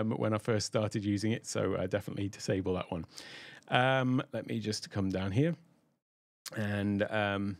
um, when I first started using it, so I definitely disable that one. Um, let me just come down here. And um,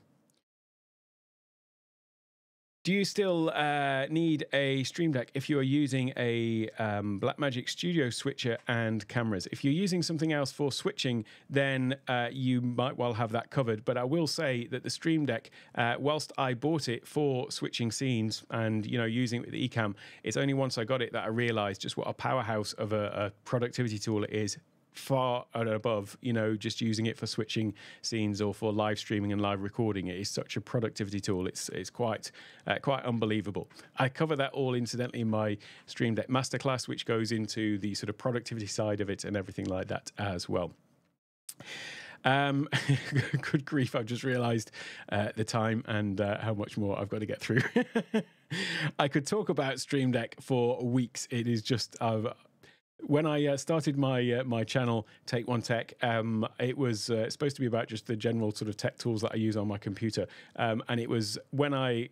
do you still uh, need a Stream Deck if you are using a um, Blackmagic Studio switcher and cameras? If you're using something else for switching, then uh, you might well have that covered. But I will say that the Stream Deck, uh, whilst I bought it for switching scenes and, you know, using it with Ecamm, it's only once I got it that I realized just what a powerhouse of a, a productivity tool it is, far and above, you know, just using it for switching scenes or for live streaming and live recording. It is such a productivity tool. It's it's quite uh, quite unbelievable. I cover that all incidentally in my Stream Deck masterclass, which goes into the sort of productivity side of it and everything like that as well. Um, good grief, I've just realized uh, the time and uh, how much more I've got to get through. I could talk about Stream Deck for weeks. It is just, I've When I uh, started my uh, my channel, Take One Tech, um, it was uh, supposed to be about just the general sort of tech tools that I use on my computer. Um, and it was when I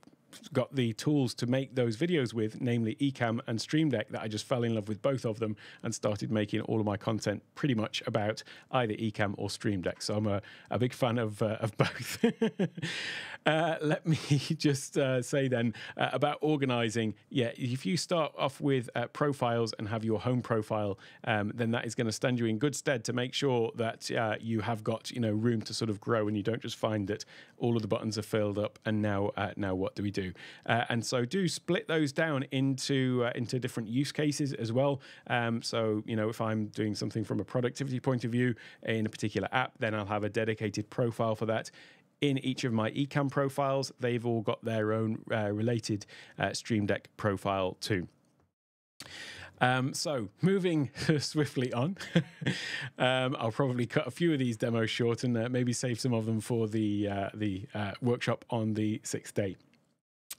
got the tools to make those videos with, namely Ecamm and Stream Deck, that I just fell in love with both of them and started making all of my content pretty much about either Ecamm or Stream Deck. So I'm a, a big fan of, uh, of both. uh, let me just uh, say then uh, about organizing. Yeah, if you start off with uh, profiles and have your home profile, um, then that is going to stand you in good stead to make sure that uh, you have got, you know, room to sort of grow, and you don't just find that all of the buttons are filled up and now uh, now what do we do? Uh, and so do split those down into uh, into different use cases as well. Um, so, you know, if I'm doing something from a productivity point of view in a particular app, then I'll have a dedicated profile for that. In each of my Ecamm profiles, they've all got their own uh, related uh, Stream Deck profile too. Um, so moving swiftly on, um, I'll probably cut a few of these demos short and uh, maybe save some of them for the, uh, the uh, workshop on the sixth day.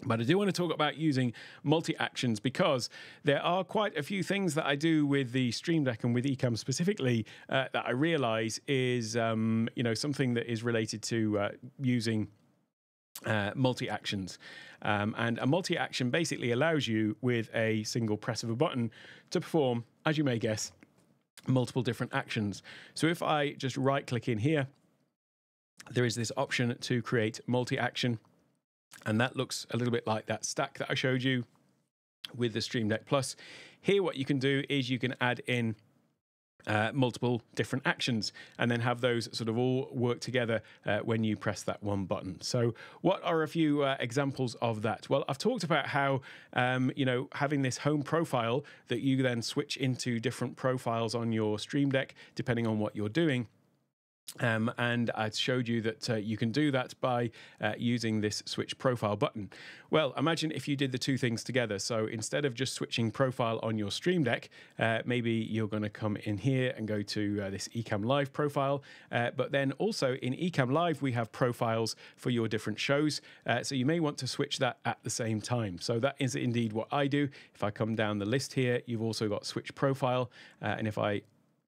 But I do want to talk about using multi-actions, because there are quite a few things that I do with the Stream Deck and with Ecamm specifically uh, that I realize is, um, you know, something that is related to uh, using Uh, multi-actions. Um, and a multi-action basically allows you, with a single press of a button, to perform, as you may guess, multiple different actions. So if I just right-click in here, there is this option to create multi-action, and that looks a little bit like that stack that I showed you with the Stream Deck Plus. Here what you can do is you can add in Uh, multiple different actions and then have those sort of all work together uh, when you press that one button. So what are a few uh, examples of that? Well, I've talked about how, um, you know, having this home profile that you then switch into different profiles on your Stream Deck, depending on what you're doing. Um, and I showed you that uh, you can do that by uh, using this switch profile button. Well, imagine if you did the two things together. So instead of just switching profile on your Stream Deck, uh, maybe you're going to come in here and go to uh, this Ecamm Live profile. Uh, but then also in Ecamm Live, we have profiles for your different shows. Uh, so you may want to switch that at the same time. So that is indeed what I do. If I come down the list here, you've also got switch profile. Uh, and if I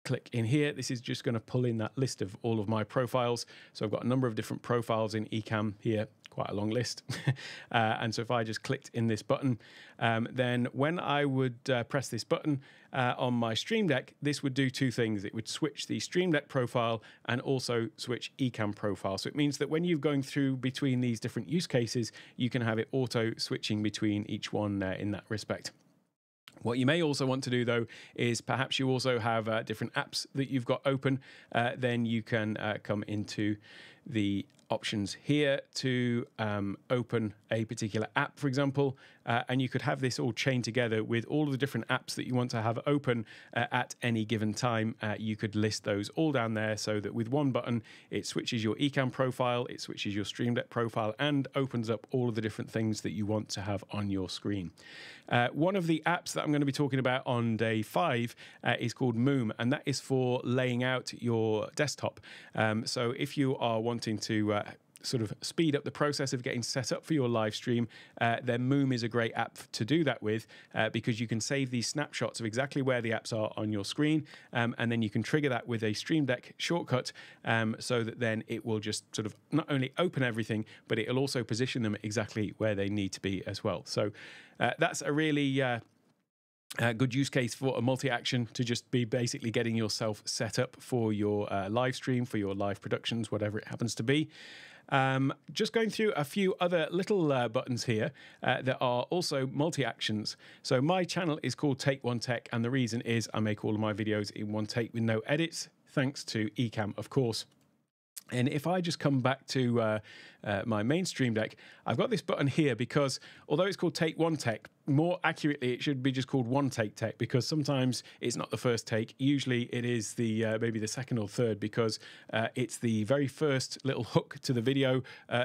click in here, this is just going to pull in that list of all of my profiles. So I've got a number of different profiles in Ecamm here, quite a long list. uh, and so if I just clicked in this button, um, then when I would uh, press this button uh, on my Stream Deck, this would do two things. It would switch the Stream Deck profile and also switch Ecamm profile. So it means that when you're going through between these different use cases, you can have it auto switching between each one uh, in that respect. What you may also want to do, though, is perhaps you also have uh, different apps that you've got open. Uh, then you can uh, come into the options here to um, open a particular app, for example, uh, and you could have this all chained together with all of the different apps that you want to have open uh, at any given time. Uh, you could list those all down there so that with one button, it switches your Ecamm profile, it switches your Stream Deck profile, and opens up all of the different things that you want to have on your screen. Uh, one of the apps that I'm going to be talking about on day five uh, is called Moom, and that is for laying out your desktop. Um, so if you are wanting to uh, sort of speed up the process of getting set up for your live stream, uh, then Moom is a great app to do that with, uh, because you can save these snapshots of exactly where the apps are on your screen, um, and then you can trigger that with a Stream Deck shortcut, um, so that then it will just sort of not only open everything, but it'll also position them exactly where they need to be as well. So uh, that's a really uh, Uh, good use case for a multi-action, to just be basically getting yourself set up for your uh, live stream, for your live productions, whatever it happens to be. Um, just going through a few other little uh, buttons here uh, that are also multi-actions. So my channel is called Take One Tech, and the reason is I make all of my videos in one take with no edits, thanks to Ecamm, of course. And if I just come back to uh, uh, my main Stream Deck, I've got this button here because although it's called Take One Tech, more accurately, it should be just called One Take Tech, because sometimes it's not the first take. Usually it is the uh, maybe the second or third, because uh, it's the very first little hook to the video uh,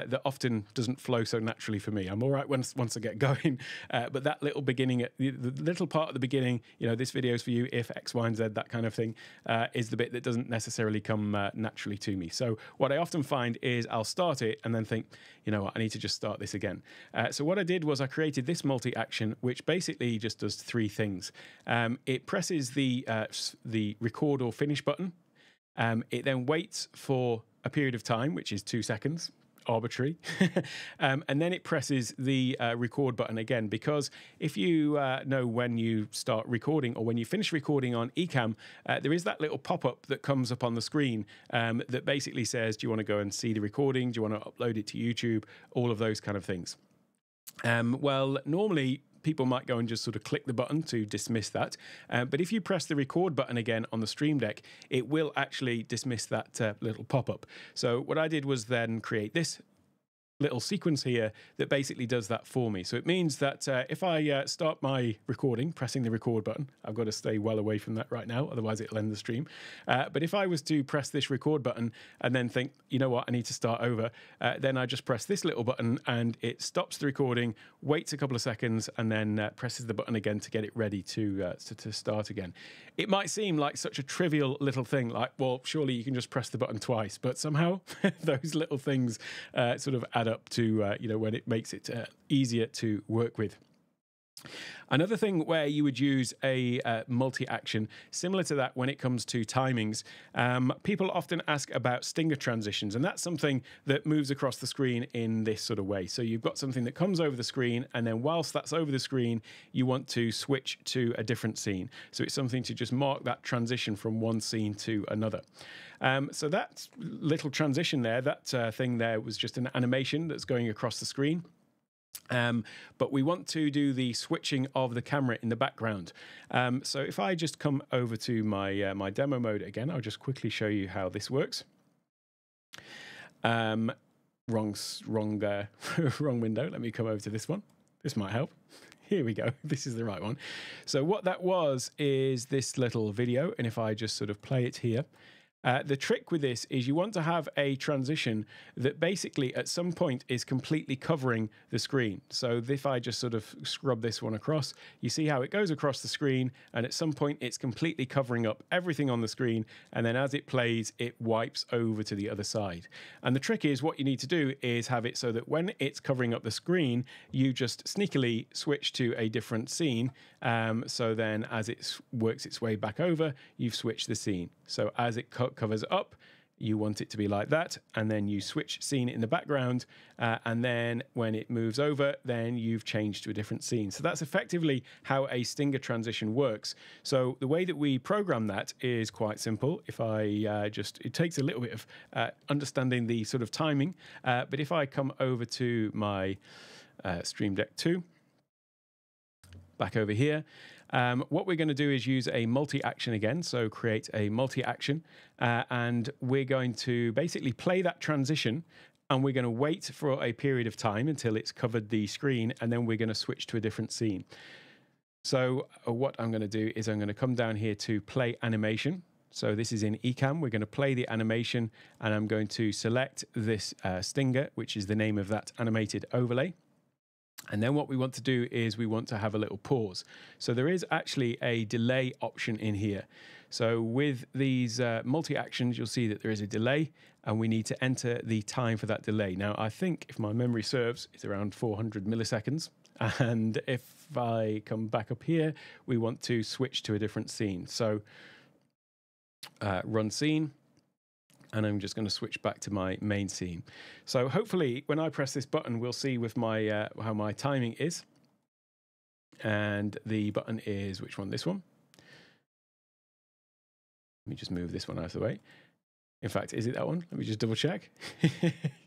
that often doesn't flow so naturally for me. I'm all right once, once I get going, uh, but that little beginning, the little part at the beginning, you know, this video's for you if X, Y, and Z, that kind of thing, uh, is the bit that doesn't necessarily come uh, naturally to me. So what I often find is I'll start it and then think, you know what, I need to just start this again. Uh, so what I did was I created this multi-action, which basically just does three things. Um, it presses the, uh, the record or finish button. Um, it then waits for a period of time, which is two seconds. arbitrary. um, and then it presses the uh, record button again, because if you uh, know when you start recording or when you finish recording on Ecamm, uh, there is that little pop-up that comes up on the screen um, that basically says, do you want to go and see the recording? Do you want to upload it to YouTube? All of those kind of things. Um, well, normally people might go and just sort of click the button to dismiss that. Uh, but if you press the record button again on the Stream Deck, it will actually dismiss that uh, little pop-up. So what I did was then create this little sequence here that basically does that for me. So it means that uh, if I uh, start my recording, pressing the record button, I've got to stay well away from that right now, otherwise it'll end the stream. Uh, but if I was to press this record button and then think, you know what, I need to start over, uh, then I just press this little button and it stops the recording, waits a couple of seconds, and then uh, presses the button again to get it ready to, uh, to, to start again. It might seem like such a trivial little thing, like, well, surely you can just press the button twice, but somehow those little things uh, sort of add up up to, uh, you know, when it makes it uh, easier to work with. Another thing where you would use a uh, multi-action, similar to that when it comes to timings, um, people often ask about stinger transitions, and that's something that moves across the screen in this sort of way. So you've got something that comes over the screen, and then whilst that's over the screen, you want to switch to a different scene. So it's something to just mark that transition from one scene to another. Um, so that little transition there, that uh, thing there was just an animation that's going across the screen. Um, but we want to do the switching of the camera in the background. Um, so if I just come over to my, uh, my demo mode again, I'll just quickly show you how this works. Um, wrong, wrong, uh, wrong window. Let me come over to this one. This might help. Here we go. This is the right one. So what that was is this little video. And if I just sort of play it here, Uh, the trick with this is you want to have a transition that basically at some point is completely covering the screen. So if I just sort of scrub this one across, you see how it goes across the screen, and at some point it's completely covering up everything on the screen, and then as it plays, it wipes over to the other side. And the trick is what you need to do is have it so that when it's covering up the screen, you just sneakily switch to a different scene. Um, so then as it works its way back over, you've switched the scene. So as it co covers up, you want it to be like that, and then you switch scene in the background, uh, and then when it moves over, then you've changed to a different scene. So that's effectively how a stinger transition works. So the way that we program that is quite simple. If I uh, just, it takes a little bit of uh, understanding the sort of timing, uh, but if I come over to my uh, Stream Deck two, back over here, Um, what we're going to do is use a multi-action again, so create a multi-action, uh, and we're going to basically play that transition, and we're going to wait for a period of time until it's covered the screen, and then we're going to switch to a different scene. So uh, what I'm going to do is I'm going to come down here to play animation. So this is in Ecamm. We're going to play the animation, and I'm going to select this uh, stinger, which is the name of that animated overlay. And then what we want to do is we want to have a little pause. So there is actually a delay option in here. So with these uh, multi-actions, you'll see that there is a delay, and we need to enter the time for that delay. Now, I think if my memory serves, it's around four hundred milliseconds. And if I come back up here, we want to switch to a different scene. So uh, run scene. And I'm just going to switch back to my main scene. So hopefully when I press this button, we'll see with my uh, how my timing is. And the button is, which one? This one. Let me just move this one out of the way. In fact, is it that one? Let me just double check.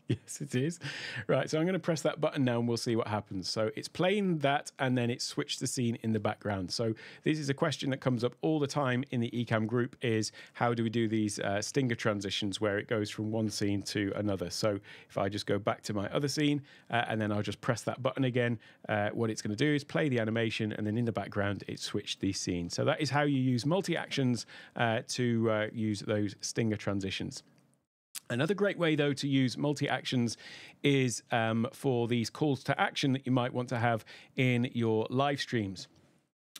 Yes, it is. Right, so I'm going to press that button now and we'll see what happens. So it's playing that, and then it switched the scene in the background. So this is a question that comes up all the time in the Ecamm group, is how do we do these uh, stinger transitions where it goes from one scene to another? So if I just go back to my other scene uh, and then I'll just press that button again, uh, what it's going to do is play the animation, and then in the background it switched the scene. So that is how you use multi-actions uh, to uh, use those stinger transitions. Another great way, though, to use multi-actions is um, for these calls to action that you might want to have in your live streams.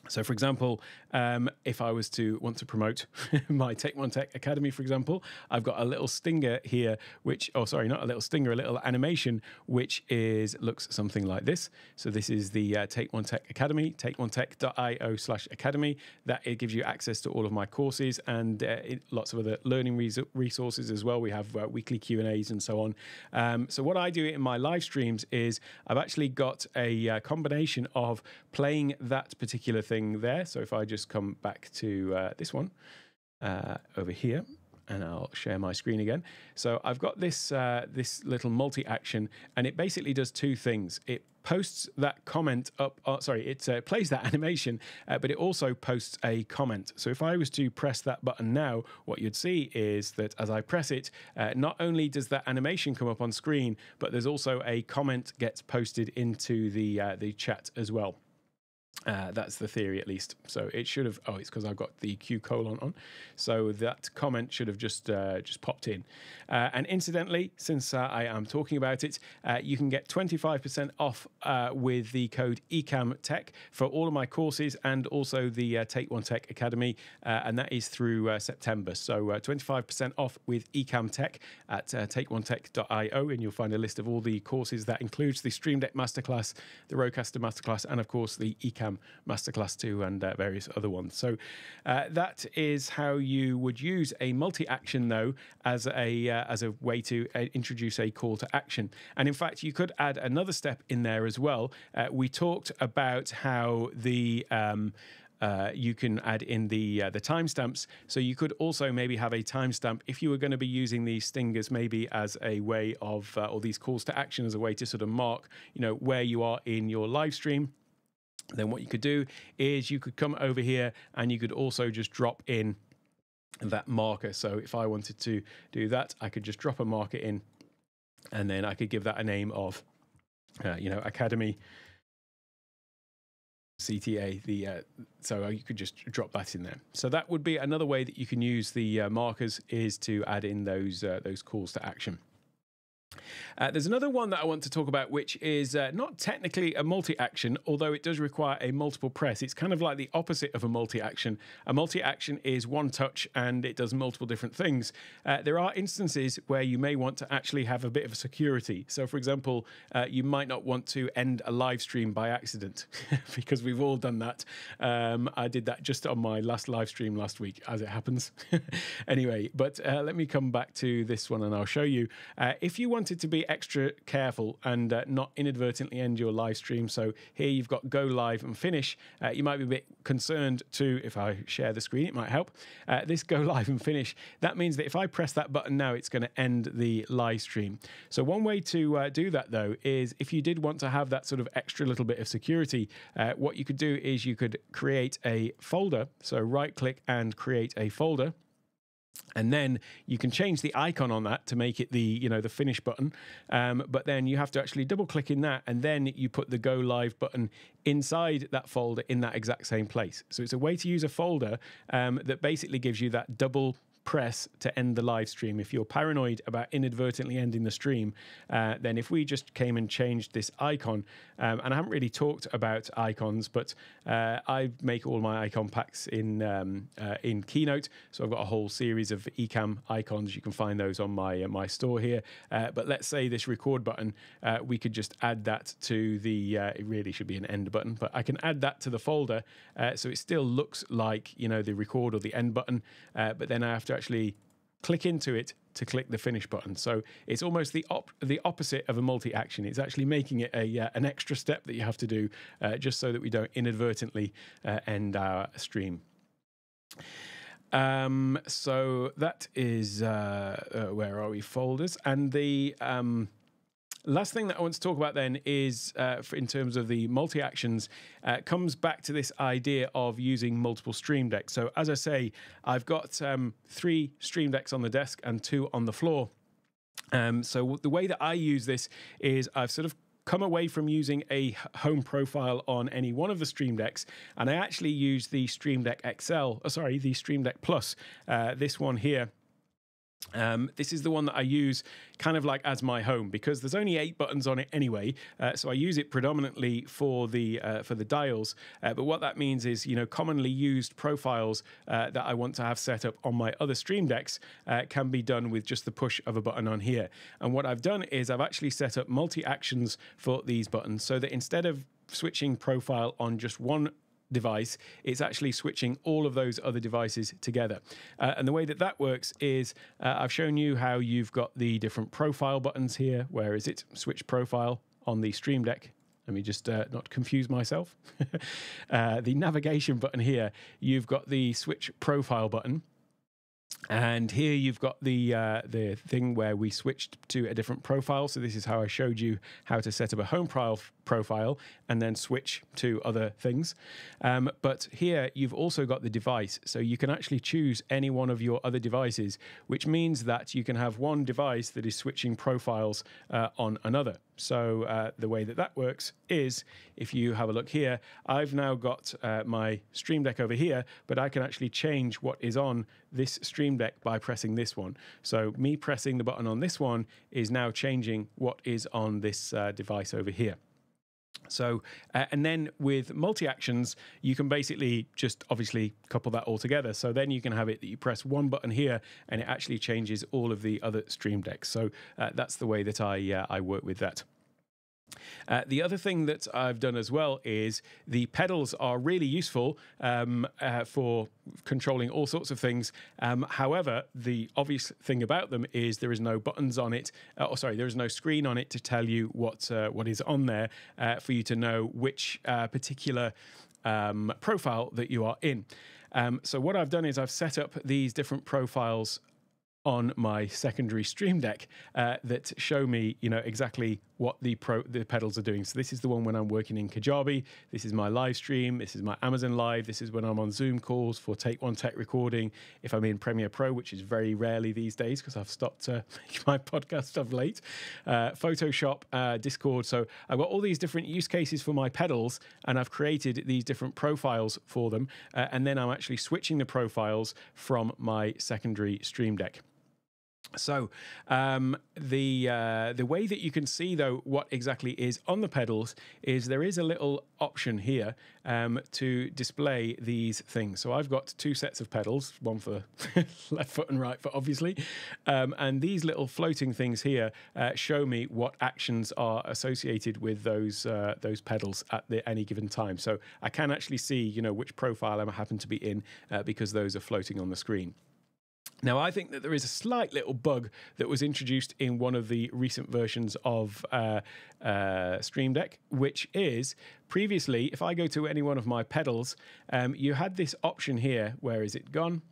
So for example, um, if I was to want to promote my Take One Tech Academy, for example, I've got a little stinger here, which, oh, sorry, not a little stinger, a little animation, which is looks something like this. So this is the uh, Take One Tech Academy, take one tech dot i o slash academy. That it gives you access to all of my courses and uh, it, lots of other learning res resources as well. We have uh, weekly Q and A's and so on. Um, so what I do in my live streams is I've actually got a uh, combination of playing that particular thing there. So if I just come back to uh, this one uh, over here, and I'll share my screen again. So I've got this uh, this little multi-action, and it basically does two things. It posts that comment up, oh, sorry, it uh, plays that animation, uh, but it also posts a comment. So if I was to press that button now, what you'd see is that as I press it, uh, not only does that animation come up on screen, but there's also a comment gets posted into the, uh, the chat as well. Uh, that's the theory, at least. So it should have, oh, it's because I've got the Q colon on. So that comment should have just uh, just popped in. Uh, and incidentally, since uh, I am talking about it, uh, you can get twenty-five percent off uh, with the code Ecamm Tech for all of my courses and also the uh, Take One Tech Academy. Uh, and that is through uh, September. So uh, twenty-five percent off with Ecamm Tech at uh, take one tech dot i o. And you'll find a list of all the courses. That includes the Stream Deck Masterclass, the Rodecaster Masterclass, and of course the Ecamm Masterclass two and uh, various other ones. So uh, that is how you would use a multi-action, though, as a uh, as a way to uh, introduce a call to action. And in fact, you could add another step in there as well. Uh, we talked about how the um, Uh, you can add in the uh, the timestamps. So you could also maybe have a timestamp if you were going to be using these stingers maybe as a way of, uh, or these calls to action as a way to sort of mark, you know, where you are in your live stream. Then what you could do is you could come over here and you could also just drop in that marker. So if I wanted to do that, I could just drop a marker in, and then I could give that a name of, uh, you know, Academy C T A. The uh, so you could just drop that in there. So that would be another way that you can use the uh, markers, is to add in those uh, those calls to action. Uh, there's another one that I want to talk about, which is uh, not technically a multi-action, although it does require a multiple press. It's kind of like the opposite of a multi-action. A multi-action is one touch and it does multiple different things. Uh, there are instances where you may want to actually have a bit of security. So, for example, uh, you might not want to end a live stream by accident because we've all done that. Um, I did that just on my last live stream last week, as it happens. Anyway, but uh, let me come back to this one and I'll show you. Uh, if you want wanted to be extra careful and uh, not inadvertently end your live stream. So here you've got go live and finish. Uh, you might be a bit concerned too. If I share the screen, it might help. Uh, this go live and finish, that means that if I press that button now, it's going to end the live stream. So one way to uh, do that, though, is if you did want to have that sort of extra little bit of security, uh, what you could do is you could create a folder. So right click and create a folder. And then you can change the icon on that to make it the, you know, the finish button. Um, but then you have to actually double click in that, and then you put the go live button inside that folder in that exact same place. So it's a way to use a folder um, that basically gives you that double press to end the live stream. If you're paranoid about inadvertently ending the stream, uh, then if we just came and changed this icon, um, and I haven't really talked about icons, but uh, I make all my icon packs in um, uh, in Keynote, so I've got a whole series of Ecamm icons. You can find those on my uh, my store here. Uh, but let's say this record button, uh, we could just add that to the. Uh, it really should be an end button, but I can add that to the folder, uh, so it still looks like, you know, the record or the end button, uh, but then I have to actually click into it to click the finish button. So it's almost the op the opposite of a multi-action. It's actually making it a uh, an extra step that you have to do, uh, just so that we don't inadvertently uh, end our stream. Um, so that is uh, uh, where are we? Folders. And the um, last thing that I want to talk about then is, uh, in terms of the multi-actions, uh, comes back to this idea of using multiple Stream Decks. So as I say, I've got um, three Stream Decks on the desk and two on the floor. Um, so the way that I use this is I've sort of come away from using a home profile on any one of the Stream Decks, and I actually use the Stream Deck X L, oh, sorry, the Stream Deck Plus, uh, this one here. Um, this is the one that I use kind of like as my home, because there's only eight buttons on it anyway, uh, so I use it predominantly for the uh, for the dials, uh, but what that means is, you know, commonly used profiles uh, that I want to have set up on my other Stream Decks uh, can be done with just the push of a button on here. And what I've done is I've actually set up multi-actions for these buttons, so that instead of switching profile on just one device, it's actually switching all of those other devices together. Uh, and the way that that works is uh, I've shown you how you've got the different profile buttons here. Where is it? Switch profile on the Stream Deck. Let me just uh, not confuse myself. uh, the navigation button here, you've got the switch profile button. And here you've got the uh, the thing where we switched to a different profile. So this is how I showed you how to set up a home profile and then switch to other things. Um, but here you've also got the device. So you can actually choose any one of your other devices, which means that you can have one device that is switching profiles uh, on another. So uh, the way that that works is, if you have a look here, I've now got uh, my Stream Deck over here, but I can actually change what is on this Stream Deck by pressing this one. So me pressing the button on this one is now changing what is on this uh, device over here. So, uh, and then with multi-actions, you can basically just obviously couple that all together. So then you can have it that you press one button here and it actually changes all of the other Stream Decks. So uh, that's the way that I, uh, I work with that. Uh, the other thing that I've done as well is the pedals are really useful um, uh, for controlling all sorts of things. Um, however, the obvious thing about them is there is no buttons on it. Uh, or sorry, there is no screen on it to tell you what uh, what is on there uh, for you to know which uh, particular um, profile that you are in. Um, so what I've done is I've set up these different profiles on my secondary Stream Deck uh, that show me, you know, exactly what the pro the pedals are doing. So this is the one when I'm working in Kajabi. This is my live stream. This is my Amazon Live. This is when I'm on Zoom calls for Take One Tech recording. If I'm in Premiere Pro, which is very rarely these days because I've stopped to make my podcast stuff late. Uh, Photoshop, uh, Discord. So I've got all these different use cases for my pedals, and I've created these different profiles for them. Uh, and then I'm actually switching the profiles from my secondary Stream Deck. So um, the uh, the way that you can see, though, what exactly is on the pedals is there is a little option here um, to display these things. So I've got two sets of pedals, one for left foot and right foot, obviously. Um, and these little floating things here uh, show me what actions are associated with those uh, those pedals at the, any given time. So I can actually see, you know, which profile I happen to be in uh, because those are floating on the screen. Now, I think that there is a slight little bug that was introduced in one of the recent versions of uh, uh, Stream Deck, which is previously, if I go to any one of my pedals, um, you had this option here. Where is it gone?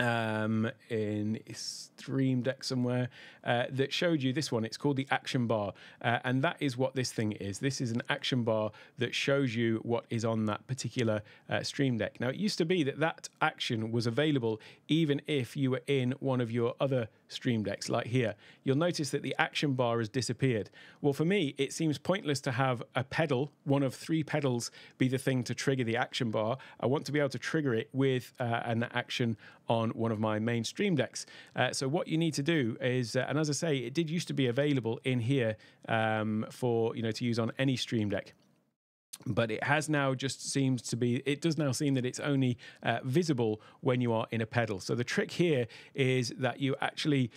Um, in Stream Deck somewhere uh, that showed you this one. It's called the action bar, uh, and that is what this thing is. This is an action bar that shows you what is on that particular uh, Stream Deck. Now, it used to be that that action was available even if you were in one of your other Stream Decks, like here. You'll notice that the action bar has disappeared. Well, for me, it seems pointless to have a pedal, one of three pedals, be the thing to trigger the action bar. I want to be able to trigger it with uh, an action on one of my main Stream Decks. Uh, so what you need to do is, uh, and as I say, it did used to be available in here um, for, you know, to use on any Stream Deck. But it has now just seems to be, it does now seem that it's only uh, visible when you are in a pedal. So the trick here is that you actually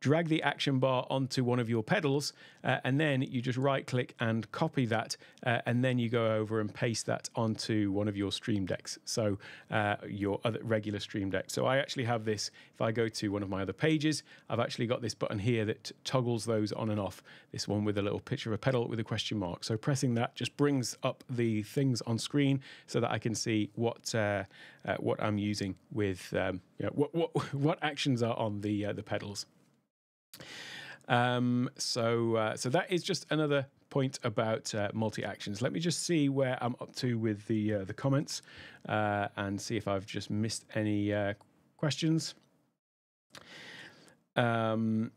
drag the action bar onto one of your pedals, uh, and then you just right click and copy that, uh, and then you go over and paste that onto one of your Stream Decks, so uh, your other regular Stream Deck. So I actually have this, if I go to one of my other pages, I've actually got this button here that toggles those on and off, this one with a little picture of a pedal with a question mark. So pressing that just brings up the things on screen so that I can see what uh, uh, what I'm using with, um, you know, what, what, what actions are on the uh, the pedals. Um, so, uh, so that is just another point about uh, multi-actions. Let me just see where I'm up to with the uh, the comments uh, and see if I've just missed any uh, questions. Um,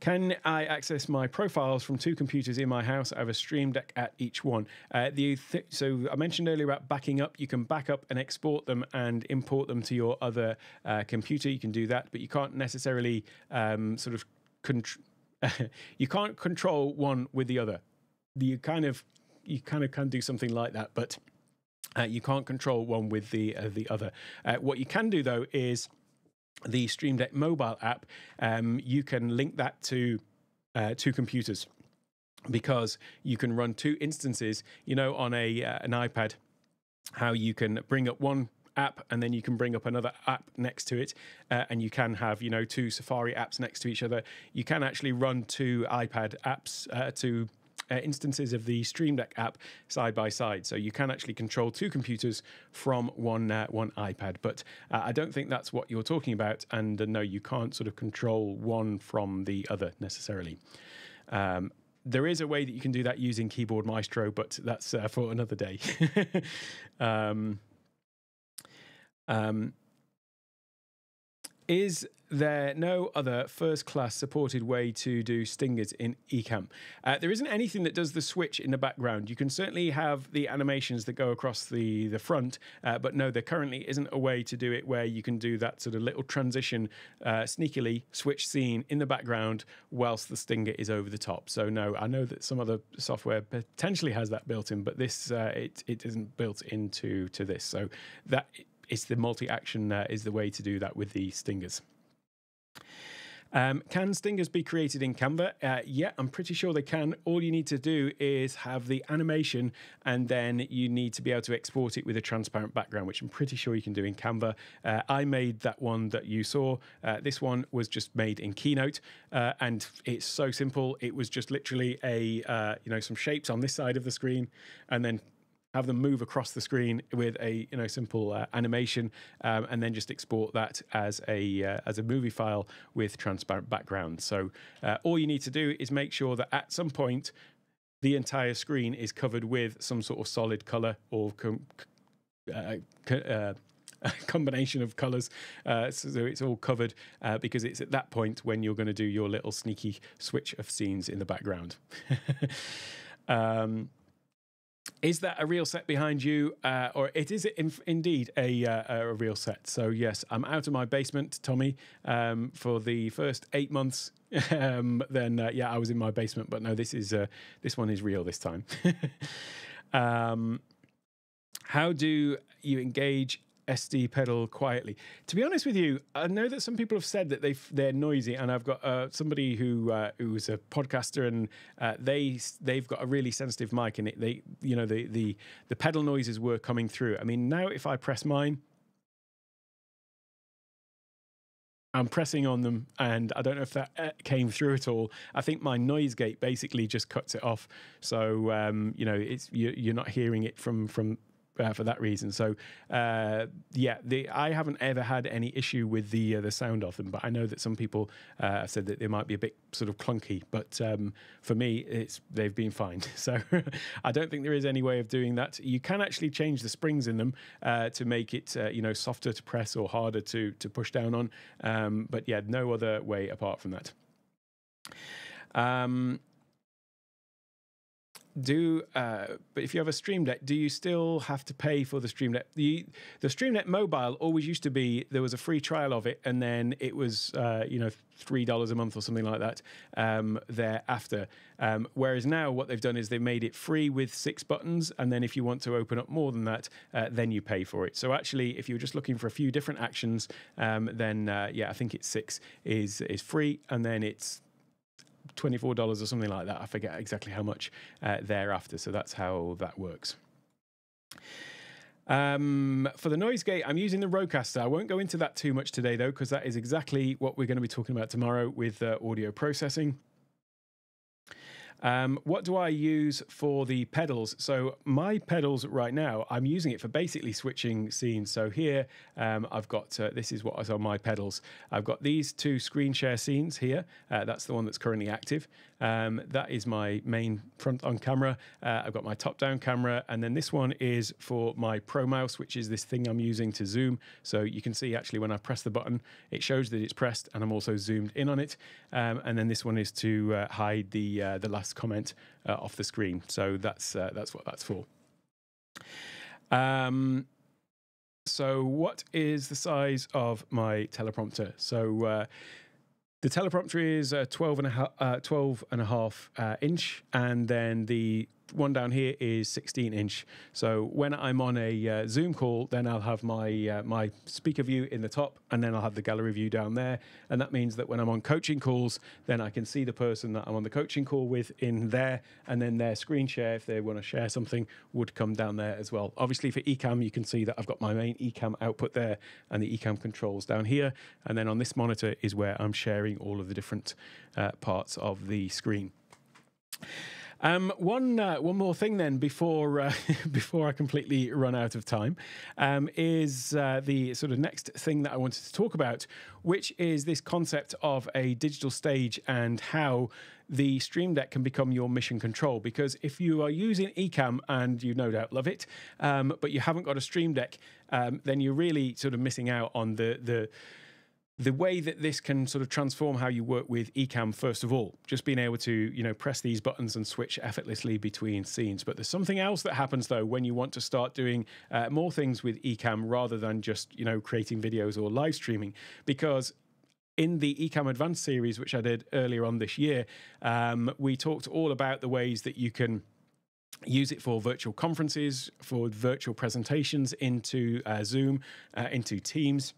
Can I access my profiles from two computers in my house? I have a Stream Deck at each one. Uh, the th so I mentioned earlier about backing up. You can back up and export them and import them to your other uh, computer. You can do that, but you can't necessarily um, sort of control. you can't control one with the other. You kind of you kind of can do something like that, but uh, you can't control one with the uh, the other. Uh, what you can do though is the Stream Deck mobile app, um, you can link that to uh, two computers, because you can run two instances, you know, on a uh, an iPad, how you can bring up one app and then you can bring up another app next to it, uh, and you can have, you know, two Safari apps next to each other. You can actually run two iPad apps, uh, two uh, instances of the Stream Deck app side by side. So you can actually control two computers from one uh, one iPad, but uh, I don't think that's what you're talking about, and uh, no, you can't sort of control one from the other necessarily. Um, there is a way that you can do that using Keyboard Maestro, but that's uh, for another day. um, um, Is there no other first-class supported way to do stingers in Ecamm? Uh, there isn't anything that does the switch in the background. You can certainly have the animations that go across the, the front, uh, but no, there currently isn't a way to do it where you can do that sort of little transition, uh, sneakily switch scene in the background whilst the stinger is over the top. So no, I know that some other software potentially has that built in, but this uh, it, it isn't built into to this. So that... It's the multi-action uh, is the way to do that with the stingers. Um, can stingers be created in Canva? Uh, yeah, I'm pretty sure they can. All you need to do is have the animation, and then you need to be able to export it with a transparent background, which I'm pretty sure you can do in Canva. Uh, I made that one that you saw. Uh, this one was just made in Keynote, uh, and it's so simple. It was just literally a, uh, you know, some shapes on this side of the screen, and then have them move across the screen with a you know simple uh, animation, um, and then just export that as a uh, as a movie file with transparent background. So uh, all you need to do is make sure that at some point the entire screen is covered with some sort of solid color or com uh, co uh, combination of colors, uh, so it's all covered, uh, because it's at that point when you're going to do your little sneaky switch of scenes in the background. um, Is that a real set behind you? Uh, or it is in, indeed a, uh, a real set. So yes, I'm out of my basement, Tommy, um, for the first eight months. um, then uh, yeah, I was in my basement, but no, this is uh, this one is real this time. um, how do you engage S D pedal quietly? To be honest with you, I know that some people have said that they they're noisy, and I've got uh, somebody who uh, who's a podcaster, and uh, they they've got a really sensitive mic, and it, they you know the the the pedal noises were coming through. I mean, now if I press mine, I'm pressing on them, and I don't know if that came through at all. I think my noise gate basically just cuts it off, so um, you know it's you, you're not hearing it from from. Uh, for that reason. So uh, yeah, the, I haven't ever had any issue with the uh, the sound of them, but I know that some people uh, said that they might be a bit sort of clunky, but um, for me, it's they've been fine. So I don't think there is any way of doing that. You can actually change the springs in them uh, to make it uh, you know softer to press or harder to to push down on, um, but yeah, no other way apart from that. Um, Do uh, but if you have a Stream Deck, do you still have to pay for the Stream Deck? The the Stream Deck mobile always used to be there was a free trial of it, and then it was uh, you know three dollars a month or something like that um, thereafter. Um, whereas now what they've done is they've made it free with six buttons, and then if you want to open up more than that, uh, then you pay for it. So actually, if you're just looking for a few different actions, um, then uh, yeah, I think it's six is is free, and then it's twenty-four dollars or something like that. I forget exactly how much uh, thereafter. So that's how that works. Um, for the noise gate, I'm using the Rodecaster. I won't go into that too much today, though, because that is exactly what we're going to be talking about tomorrow with uh, audio processing. Um, what do I use for the pedals? So my pedals right now, I'm using it for basically switching scenes. So here um, I've got, uh, this is what is on my pedals. I've got these two screen share scenes here. Uh, that's the one that's currently active. Um, that is my main front on camera. Uh, I've got my top down camera, and then this one is for my Pro Mouse, which is this thing I'm using to zoom. So you can see actually when I press the button, it shows that it's pressed, and I'm also zoomed in on it. Um, and then this one is to uh, hide the uh, the last comment uh, off the screen. So that's uh, that's what that's for. Um, so what is the size of my teleprompter? So uh, the teleprompter is uh, twelve and a half, uh, twelve and a half uh, inch, and then the one down here is sixteen inch. So when I'm on a uh, Zoom call, then I'll have my uh, my speaker view in the top, and then I'll have the gallery view down there. And that means that when I'm on coaching calls, then I can see the person that I'm on the coaching call with in there, and then their screen share, if they want to share something, would come down there as well. Obviously for Ecamm, you can see that I've got my main Ecamm output there and the Ecamm controls down here. And then on this monitor is where I'm sharing all of the different uh, parts of the screen. Um, one uh, one more thing then before uh, before I completely run out of time um, is uh, the sort of next thing that I wanted to talk about, which is this concept of a digital stage and how the Stream Deck can become your mission control. Because if you are using Ecamm, and you no doubt love it, um, but you haven't got a Stream Deck, um, then you're really sort of missing out on the the. The way that this can sort of transform how you work with Ecamm, first of all, just being able to, you know, press these buttons and switch effortlessly between scenes. But there's something else that happens, though, when you want to start doing uh, more things with Ecamm rather than just, you know, creating videos or live streaming. Because in the Ecamm Advanced series, which I did earlier on this year, um, we talked all about the ways that you can use it for virtual conferences, for virtual presentations into uh, Zoom, uh, into Teams.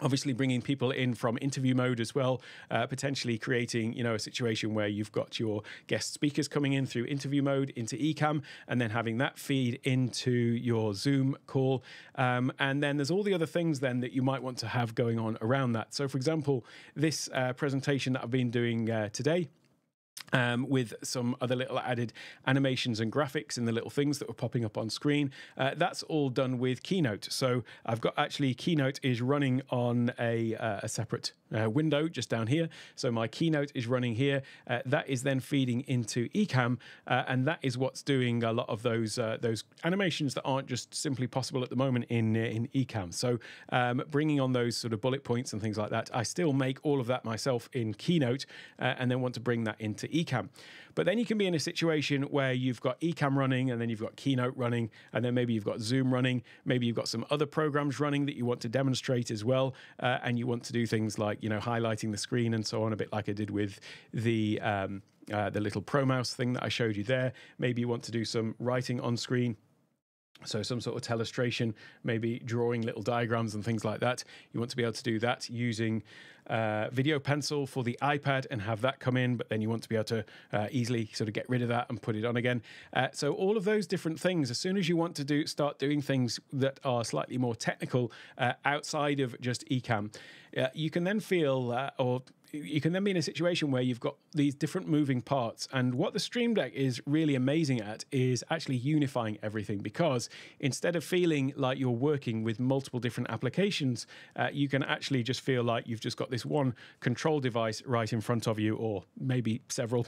Obviously bringing people in from interview mode as well, uh, potentially creating, you know, a situation where you've got your guest speakers coming in through interview mode into Ecamm, and then having that feed into your Zoom call. Um, and then there's all the other things then that you might want to have going on around that. So, for example, this uh, presentation that I've been doing uh, today, Um, with some other little added animations and graphics and the little things that were popping up on screen. Uh, that's all done with Keynote. So I've got actually Keynote is running on a, uh, a separate uh, window just down here. So my Keynote is running here. Uh, that is then feeding into Ecamm, uh, and that is what's doing a lot of those uh, those animations that aren't just simply possible at the moment in, in Ecamm. So um, bringing on those sort of bullet points and things like that. I still make all of that myself in Keynote, uh, and then want to bring that into Ecamm. Ecamm. But then you can be in a situation where you've got Ecamm running, and then you've got Keynote running, and then maybe you've got Zoom running, maybe you've got some other programs running that you want to demonstrate as well, uh, and you want to do things like, you know, highlighting the screen and so on, a bit like I did with the um, uh, the little Pro Mouse thing that I showed you there. Maybe you want to do some writing on screen. So some sort of telestration, maybe drawing little diagrams and things like that. You want to be able to do that using uh, Video Pencil for the iPad and have that come in, but then you want to be able to uh, easily sort of get rid of that and put it on again. Uh, so all of those different things, as soon as you want to do start doing things that are slightly more technical uh, outside of just Ecamm, uh, you can then feel uh, or... you can then be in a situation where you've got these different moving parts. And what the Stream Deck is really amazing at is actually unifying everything, because instead of feeling like you're working with multiple different applications, uh, you can actually just feel like you've just got this one control device right in front of you, or maybe several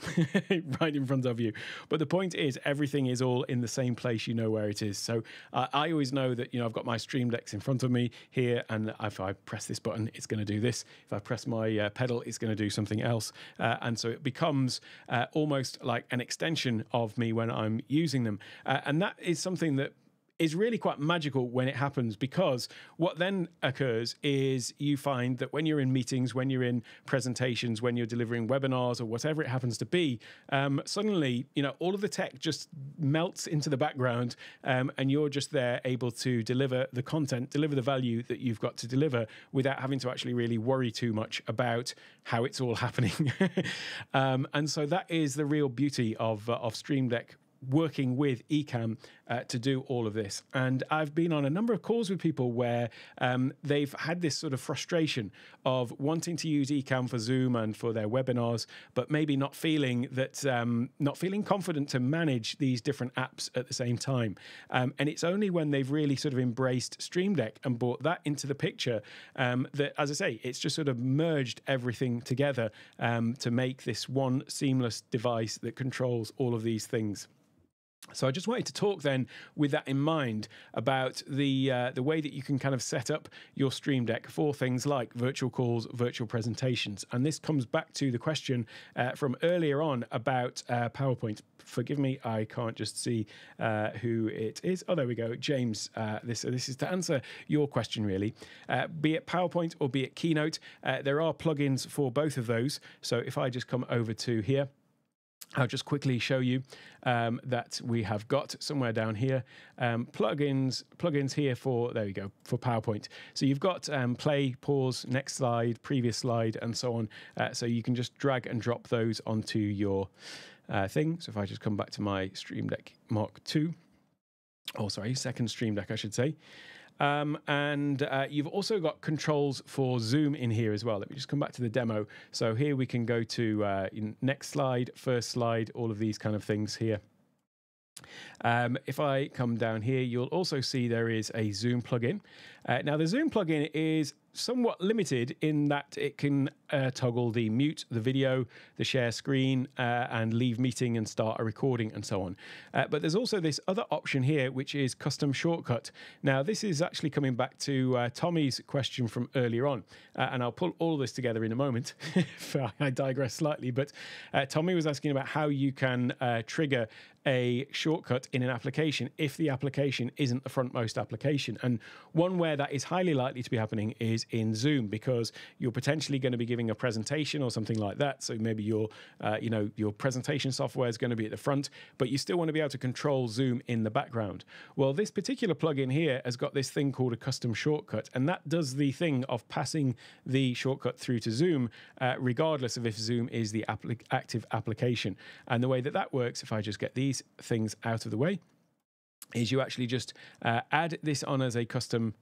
right in front of you. But the point is everything is all in the same place. You know where it is. So uh, I always know that, you know, I've got my Stream Decks in front of me here, and if I press this button, it's going to do this. If I press my uh, pedal, it's going to do something else, uh, and so it becomes uh, almost like an extension of me when I'm using them, uh, and that is something that is really quite magical when it happens, because what then occurs is you find that when you're in meetings, when you're in presentations, when you're delivering webinars or whatever it happens to be, um, suddenly, you know, all of the tech just melts into the background, um, and you're just there able to deliver the content, deliver the value that you've got to deliver without having to actually really worry too much about how it's all happening. um, and so that is the real beauty of, uh, of Stream Deck working with Ecamm uh, to do all of this. And I've been on a number of calls with people where um, they've had this sort of frustration of wanting to use Ecamm for Zoom and for their webinars, but maybe not feeling that, um, not feeling confident to manage these different apps at the same time. Um, and it's only when they've really sort of embraced Stream Deck and brought that into the picture um, that, as I say, it's just sort of merged everything together um, to make this one seamless device that controls all of these things. So I just wanted to talk then, with that in mind, about the uh, the way that you can kind of set up your Stream Deck for things like virtual calls, virtual presentations. And this comes back to the question uh, from earlier on about uh, PowerPoint. Forgive me, I can't just see uh, who it is. Oh, there we go, James. Uh, this uh, this is to answer your question, really. Uh, be it PowerPoint or be it Keynote, uh, there are plugins for both of those. So if I just come over to here, I'll just quickly show you um, that we have got somewhere down here um, plugins plugins here for, there we go, for PowerPoint. So you've got um, play, pause, next slide, previous slide, and so on. Uh, so you can just drag and drop those onto your uh, thing. So if I just come back to my Stream Deck Mark two, oh sorry, second Stream Deck I should say. Um, and uh, you've also got controls for Zoom in here as well. Let me just come back to the demo. So here we can go to uh, next slide, first slide, all of these kind of things here. Um, if I come down here, you'll also see there is a Zoom plugin. Uh, now the Zoom plugin is somewhat limited in that it can uh, toggle the mute, the video, the share screen, uh, and leave meeting and start a recording and so on. Uh, but there's also this other option here, which is custom shortcut. Now this is actually coming back to uh, Tommy's question from earlier on, uh, and I'll pull all this together in a moment. I digress slightly, but uh, Tommy was asking about how you can uh, trigger a shortcut in an application if the application isn't the frontmost application. And one where that is highly likely to be happening is in Zoom, because you're potentially going to be giving a presentation or something like that. So maybe your uh, you know, your presentation software is going to be at the front, but you still want to be able to control Zoom in the background. Well, this particular plugin here has got this thing called a custom shortcut, and that does the thing of passing the shortcut through to Zoom uh, regardless of if Zoom is the appli- active application. And the way that that works, if I just get these things out of the way, is you actually just uh, add this on as a custom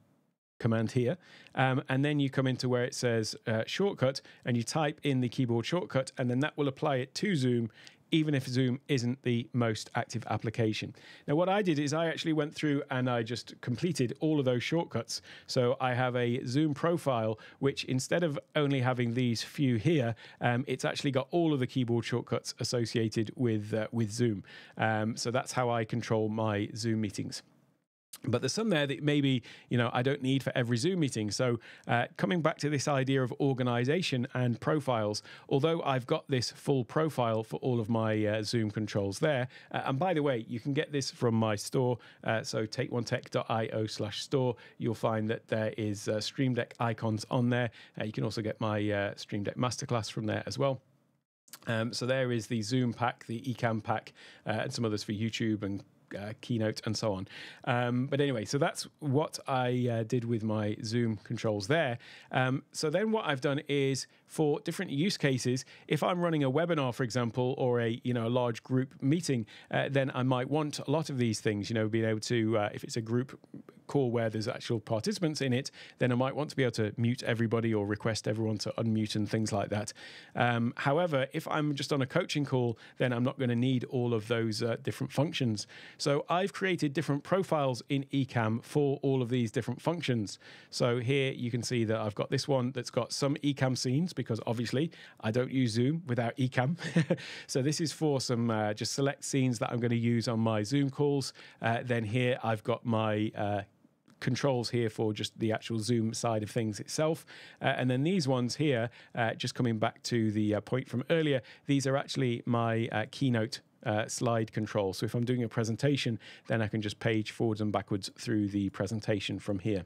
command here, um, and then you come into where it says uh, shortcut, and you type in the keyboard shortcut, and then that will apply it to Zoom even if Zoom isn't the most active application. Now what I did is I actually went through and I just completed all of those shortcuts. So I have a Zoom profile, which instead of only having these few here, um, it's actually got all of the keyboard shortcuts associated with, uh, with Zoom. Um, so that's how I control my Zoom meetings. But there's some there that maybe, you know, I don't need for every Zoom meeting. So uh, coming back to this idea of organization and profiles, although I've got this full profile for all of my uh, Zoom controls there. Uh, and by the way, you can get this from my store. Uh, so take one tech dot i o slash store. You'll find that there is uh, Stream Deck icons on there. Uh, you can also get my uh, Stream Deck Masterclass from there as well. Um, so there is the Zoom pack, the Ecamm pack, uh, and some others for YouTube and Uh, Keynote and so on. Um, but anyway, so that's what I uh, did with my Zoom controls there. Um, so then what I've done is, for different use cases, if I'm running a webinar, for example, or a, you know, a large group meeting, uh, then I might want a lot of these things, you know, being able to, uh, if it's a group call where there's actual participants in it, then I might want to be able to mute everybody or request everyone to unmute and things like that. Um, however, if I'm just on a coaching call, then I'm not going to need all of those uh, different functions. So I've created different profiles in Ecamm for all of these different functions. So here you can see that I've got this one that's got some Ecamm scenes, because obviously I don't use Zoom without Ecamm. So this is for some uh, just select scenes that I'm going to use on my Zoom calls. Uh, then here I've got my uh, controls here for just the actual Zoom side of things itself. Uh, and then these ones here, uh, just coming back to the uh, point from earlier, these are actually my uh, Keynote Uh, slide control. So if I'm doing a presentation, then I can just page forwards and backwards through the presentation from here.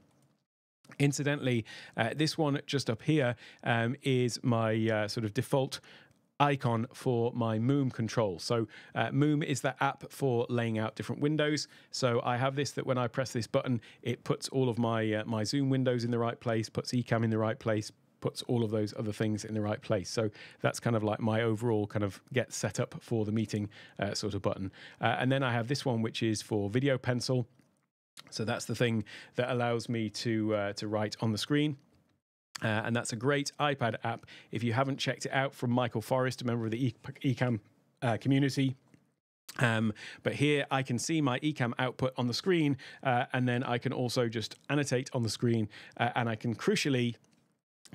Incidentally, uh, this one just up here um, is my uh, sort of default icon for my Moom control. So uh, Moom is the app for laying out different windows. So I have this that when I press this button, it puts all of my, uh, my Zoom windows in the right place, puts Ecamm in the right place, puts all of those other things in the right place. So that's kind of like my overall kind of get set up for the meeting uh, sort of button. Uh, and then I have this one, which is for Video Pencil. So that's the thing that allows me to, uh, to write on the screen. Uh, and that's a great iPad app. If you haven't checked it out, from Michael Forrest, a member of the Ecamm uh, community. Um, but here I can see my Ecamm output on the screen, uh, and then I can also just annotate on the screen, uh, and I can crucially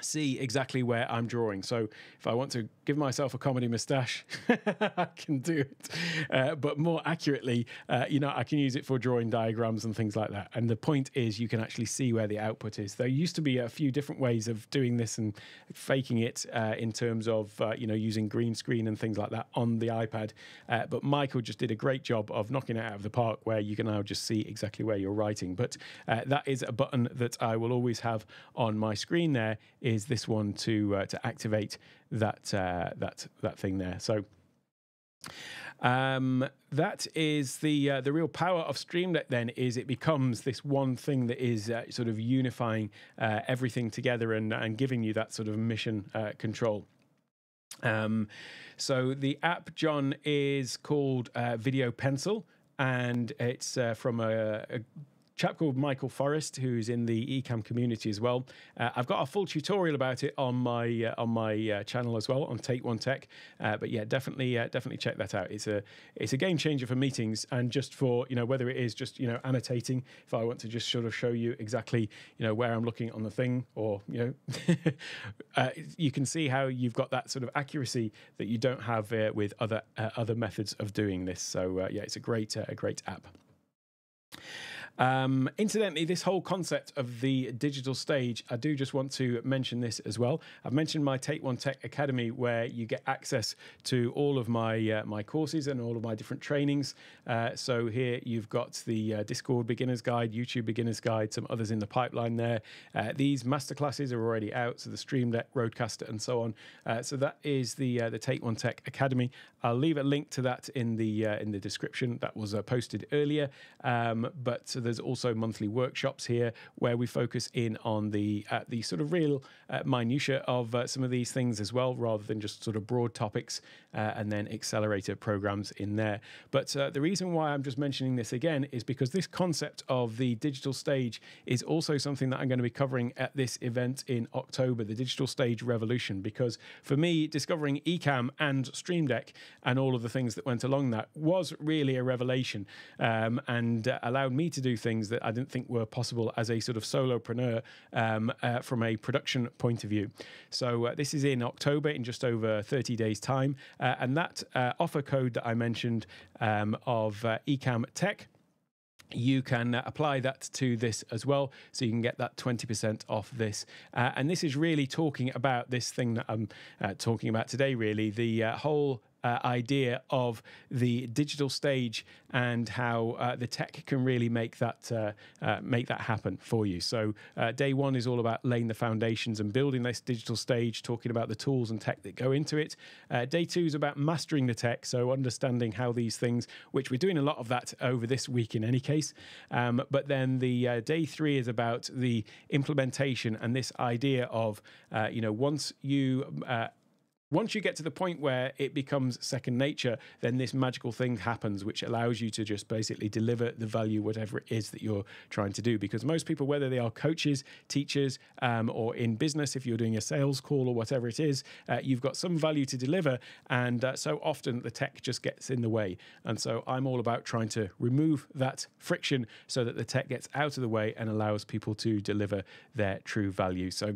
see exactly where I'm drawing. So if I want to give myself a comedy moustache, I can do it. Uh, but more accurately, uh, you know, I can use it for drawing diagrams and things like that. And the point is you can actually see where the output is. There used to be a few different ways of doing this and faking it uh, in terms of, uh, you know, using green screen and things like that on the iPad. Uh, but Michael just did a great job of knocking it out of the park, where you can now just see exactly where you're writing. But uh, that is a button that I will always have on my screen there, is this one to uh, to activate that uh, that that thing there. So um, that is the uh, the real power of Stream Deck. Then is it becomes this one thing that is uh, sort of unifying uh, everything together and and giving you that sort of mission uh, control. Um, so the app, John, is called uh, Video Pencil, and it's uh, from a, a chap called Michael Forrest, who's in the Ecamm community as well. Uh, I've got a full tutorial about it on my uh, on my uh, channel as well, on Take One Tech. Uh, but yeah, definitely uh, definitely check that out. It's a it's a game changer for meetings, and just for, you know, whether it is just, you know, annotating. If I want to just sort of show you exactly, you know, where I'm looking on the thing, or, you know, uh, you can see how you've got that sort of accuracy that you don't have uh, with other uh, other methods of doing this. So uh, yeah, it's a great uh, a great app. Um, incidentally, this whole concept of the digital stage, I do just want to mention this as well. I've mentioned my Take One Tech Academy, where you get access to all of my uh, my courses and all of my different trainings. Uh, so here you've got the uh, Discord Beginner's Guide, YouTube Beginner's Guide, some others in the pipeline there. Uh, these masterclasses are already out, so the Stream Deck, Rodecaster, and so on. Uh, so that is the uh, the Take One Tech Academy. I'll leave a link to that in the uh, in the description. That was uh, posted earlier, um, but. So there's also monthly workshops here where we focus in on the uh, the sort of real uh, minutiae of uh, some of these things as well, rather than just sort of broad topics uh, and then accelerator programs in there. But uh, the reason why I'm just mentioning this again is because this concept of the digital stage is also something that I'm going to be covering at this event in October, the Digital Stage Revolution, because for me, discovering Ecamm and Stream Deck and all of the things that went along that was really a revelation, um, and uh, allowed me to do things that I didn't think were possible as a sort of solopreneur um, uh, from a production point of view. So uh, this is in October, in just over thirty days time, uh, and that uh, offer code that I mentioned um, of uh, Ecamm Tech, you can apply that to this as well, so you can get that twenty percent off this. Uh, and this is really talking about this thing that I'm uh, talking about today, really, the uh, whole Uh, idea of the digital stage and how uh, the tech can really make that uh, uh, make that happen for you. So uh, day one is all about laying the foundations and building this digital stage, talking about the tools and tech that go into it. Uh, day two is about mastering the tech, so understanding how these things, which we're doing a lot of that over this week in any case. Um, but then the uh, day three is about the implementation, and this idea of, uh, you know, once you uh, Once you get to the point where it becomes second nature, then this magical thing happens, which allows you to just basically deliver the value, whatever it is that you're trying to do. Because most people, whether they are coaches, teachers, um, or in business, if you're doing a sales call or whatever it is, uh, you've got some value to deliver. And uh, so often the tech just gets in the way. And so I'm all about trying to remove that friction so that the tech gets out of the way and allows people to deliver their true value. So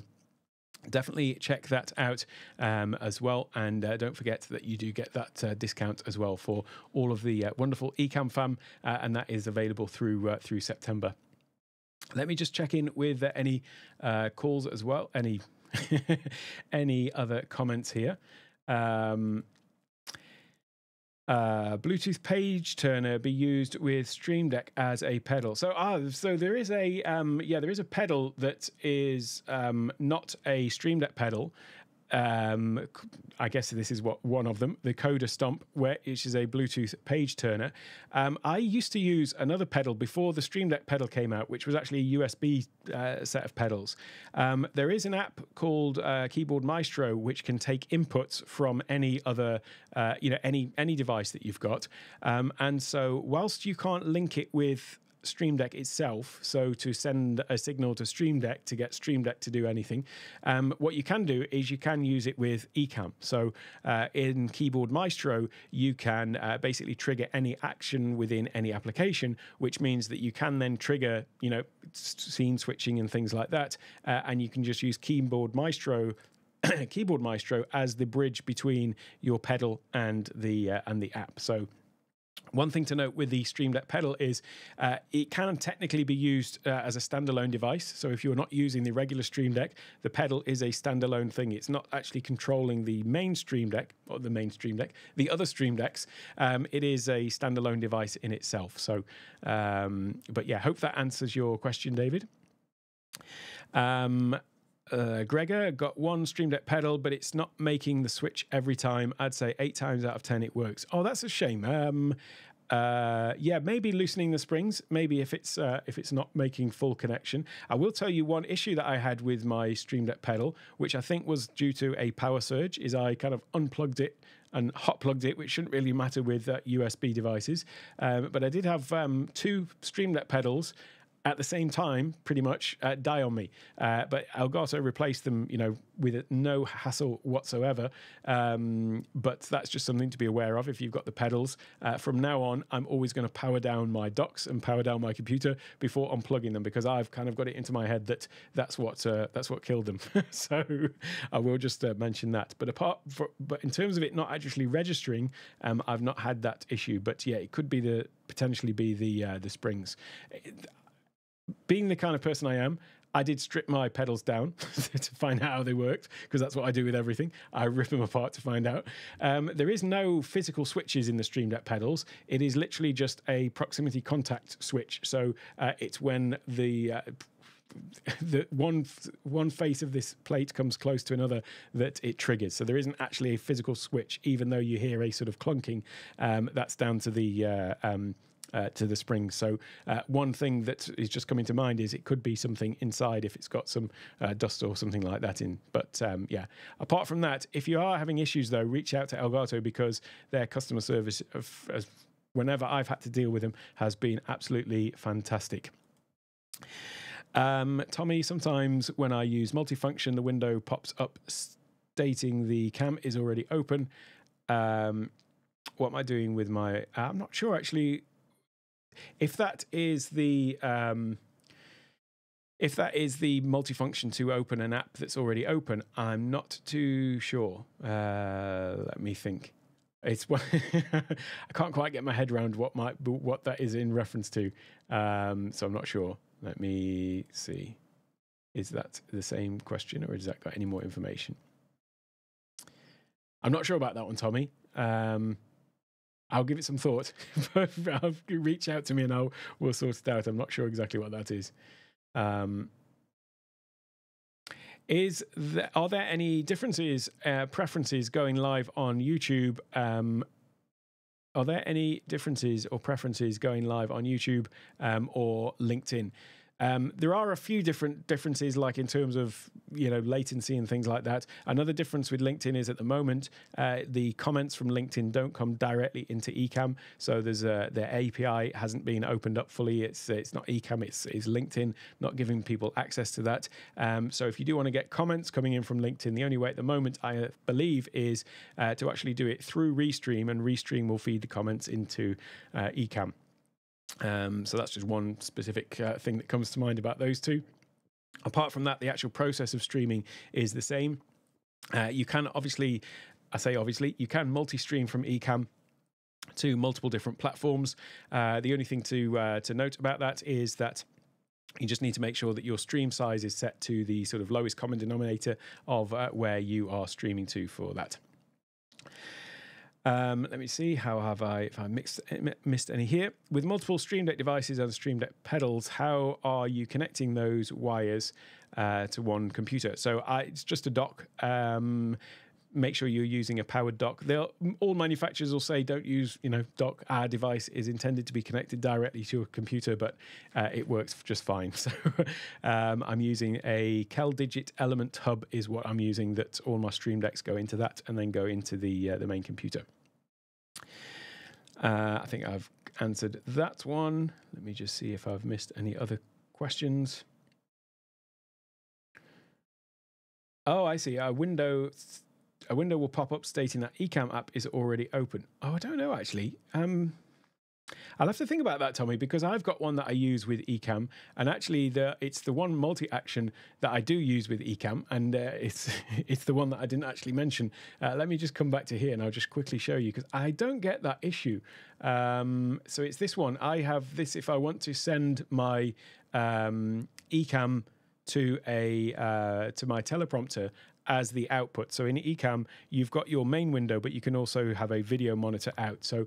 definitely check that out um, as well, and uh, don't forget that you do get that uh, discount as well for all of the uh, wonderful Ecamm fam, uh, and that is available through uh, through September. Let me just check in with uh, any uh, calls as well, any any other comments here. Um, Uh, Bluetooth page turner be used with Stream Deck as a pedal. So, ah, so there is a um, yeah, there is a pedal that is um, not a Stream Deck pedal, Um, I guess this is what one of them, the Coda Stomp, where it is a Bluetooth page turner. Um, I used to use another pedal before the Stream Deck pedal came out, which was actually a U S B uh, set of pedals. Um, there is an app called uh, Keyboard Maestro, which can take inputs from any other, uh, you know, any any device that you've got. Um, and so, whilst you can't link it with Stream Deck itself, so to send a signal to Stream Deck to get Stream Deck to do anything, um, what you can do is you can use it with Ecamm. So uh, in Keyboard Maestro, you can uh, basically trigger any action within any application, which means that you can then trigger, you know, scene switching and things like that, uh, and you can just use Keyboard Maestro Keyboard Maestro as the bridge between your pedal and the uh, and the app. So one thing to note with the Stream Deck pedal is uh, it can technically be used uh, as a standalone device. So if you're not using the regular Stream Deck, the pedal is a standalone thing. It's not actually controlling the main Stream Deck, or the main Stream Deck, the other Stream Decks. Um, it is a standalone device in itself. So, um, but yeah, hope that answers your question, David. Um, Uh, Gregor got one Stream Deck pedal, but it's not making the switch every time. I'd say eight times out of ten it works. Oh, that's a shame. Um, uh, yeah, maybe loosening the springs. Maybe if it's uh, if it's not making full connection. I will tell you one issue that I had with my Stream Deck pedal, which I think was due to a power surge, is I kind of unplugged it and hot plugged it, which shouldn't really matter with uh, U S B devices. Um, but I did have um, two Stream Deck pedals at the same time, pretty much uh, die on me. Uh, but Elgato replaced them, you know, with no hassle whatsoever. Um, but that's just something to be aware of if you've got the pedals. Uh, from now on, I'm always going to power down my docks and power down my computer before unplugging them, because I've kind of got it into my head that that's what uh, that's what killed them. So I will just uh, mention that. But apart, for, but in terms of it not actually registering, um, I've not had that issue. But yeah, it could be the potentially be the uh, the springs. It, Being the kind of person I am, I did strip my pedals down to find out how they worked, because that's what I do with everything. I rip them apart to find out. Um, there is no physical switches in the Stream Deck pedals. It is literally just a proximity contact switch. So uh, it's when the uh, the one one face of this plate comes close to another that it triggers. So there isn't actually a physical switch, even though you hear a sort of clunking. Um, that's down to the uh, um, Uh, to the springs. So uh, one thing that is just coming to mind is it could be something inside if it's got some uh, dust or something like that in. But um, yeah, apart from that, if you are having issues though, reach out to Elgato, because their customer service, whenever I've had to deal with them, has been absolutely fantastic. Um, Tommy, sometimes when I use multifunction, the window pops up stating the cam is already open. Um, what am I doing with my... I'm not sure actually... If that is the um, if that is the multifunction to open an app that's already open, I'm not too sure. Uh, let me think. It's one I can't quite get my head around what my what that is in reference to. Um, so I'm not sure. Let me see. Is that the same question, or has that got any more information? I'm not sure about that one, Tommy. Um, I'll give it some thought. Reach out to me and I'll we'll sort it out. I'm not sure exactly what that is. Um, is there, are there any differences, uh, preferences going live on YouTube? Um, are there any differences or preferences going live on YouTube um, or LinkedIn? Um, there are a few different differences, like in terms of, you know, latency and things like that. Another difference with LinkedIn is at the moment, uh, the comments from LinkedIn don't come directly into Ecamm. So there's a, their A P I hasn't been opened up fully. It's it's not Ecamm, it's, it's LinkedIn, not giving people access to that. Um, so if you do want to get comments coming in from LinkedIn, the only way at the moment, I believe, is uh, to actually do it through Restream, and Restream will feed the comments into uh, Ecamm. Um, so that's just one specific uh, thing that comes to mind about those two. Apart from that, the actual process of streaming is the same. Uh, you can obviously, I say obviously, you can multi-stream from Ecamm to multiple different platforms. Uh, the only thing to uh, to note about that is that you just need to make sure that your stream size is set to the sort of lowest common denominator of uh, where you are streaming to for that. Um, let me see, how have I, if I mixed, missed any here. With multiple Stream Deck devices and Stream Deck pedals, how are you connecting those wires uh, to one computer? So I, it's just a dock. Um, make sure you're using a powered dock. They'll, all manufacturers will say, don't use, you know, dock. Our device is intended to be connected directly to a computer, but uh, it works just fine. So um, I'm using a CalDigit Element hub is what I'm using, that all my Stream Decks go into that and then go into the, uh, the main computer. Uh, I think I've answered that one. Let me just see if I've missed any other questions. Oh, I see. A window... A window will pop up stating that Ecamm app is already open. Oh, I don't know, actually. Um, I'll have to think about that, Tommy, because I've got one that I use with Ecamm, and actually the, it's the one multi-action that I do use with Ecamm, and uh, it's, it's the one that I didn't actually mention. Uh, let me just come back to here, and I'll just quickly show you, because I don't get that issue. Um, so it's this one. I have this if I want to send my um, Ecamm to, a, uh, to my teleprompter, as the output. So in Ecamm, you've got your main window, but you can also have a video monitor out. So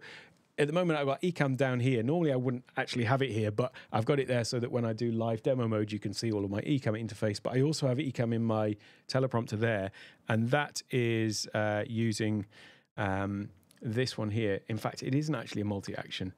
at the moment, I've got Ecamm down here. Normally, I wouldn't actually have it here, but I've got it there so that when I do live demo mode, you can see all of my Ecamm interface. But I also have Ecamm in my teleprompter there, and that is uh, using um, this one here. In fact, it isn't actually a multi-action.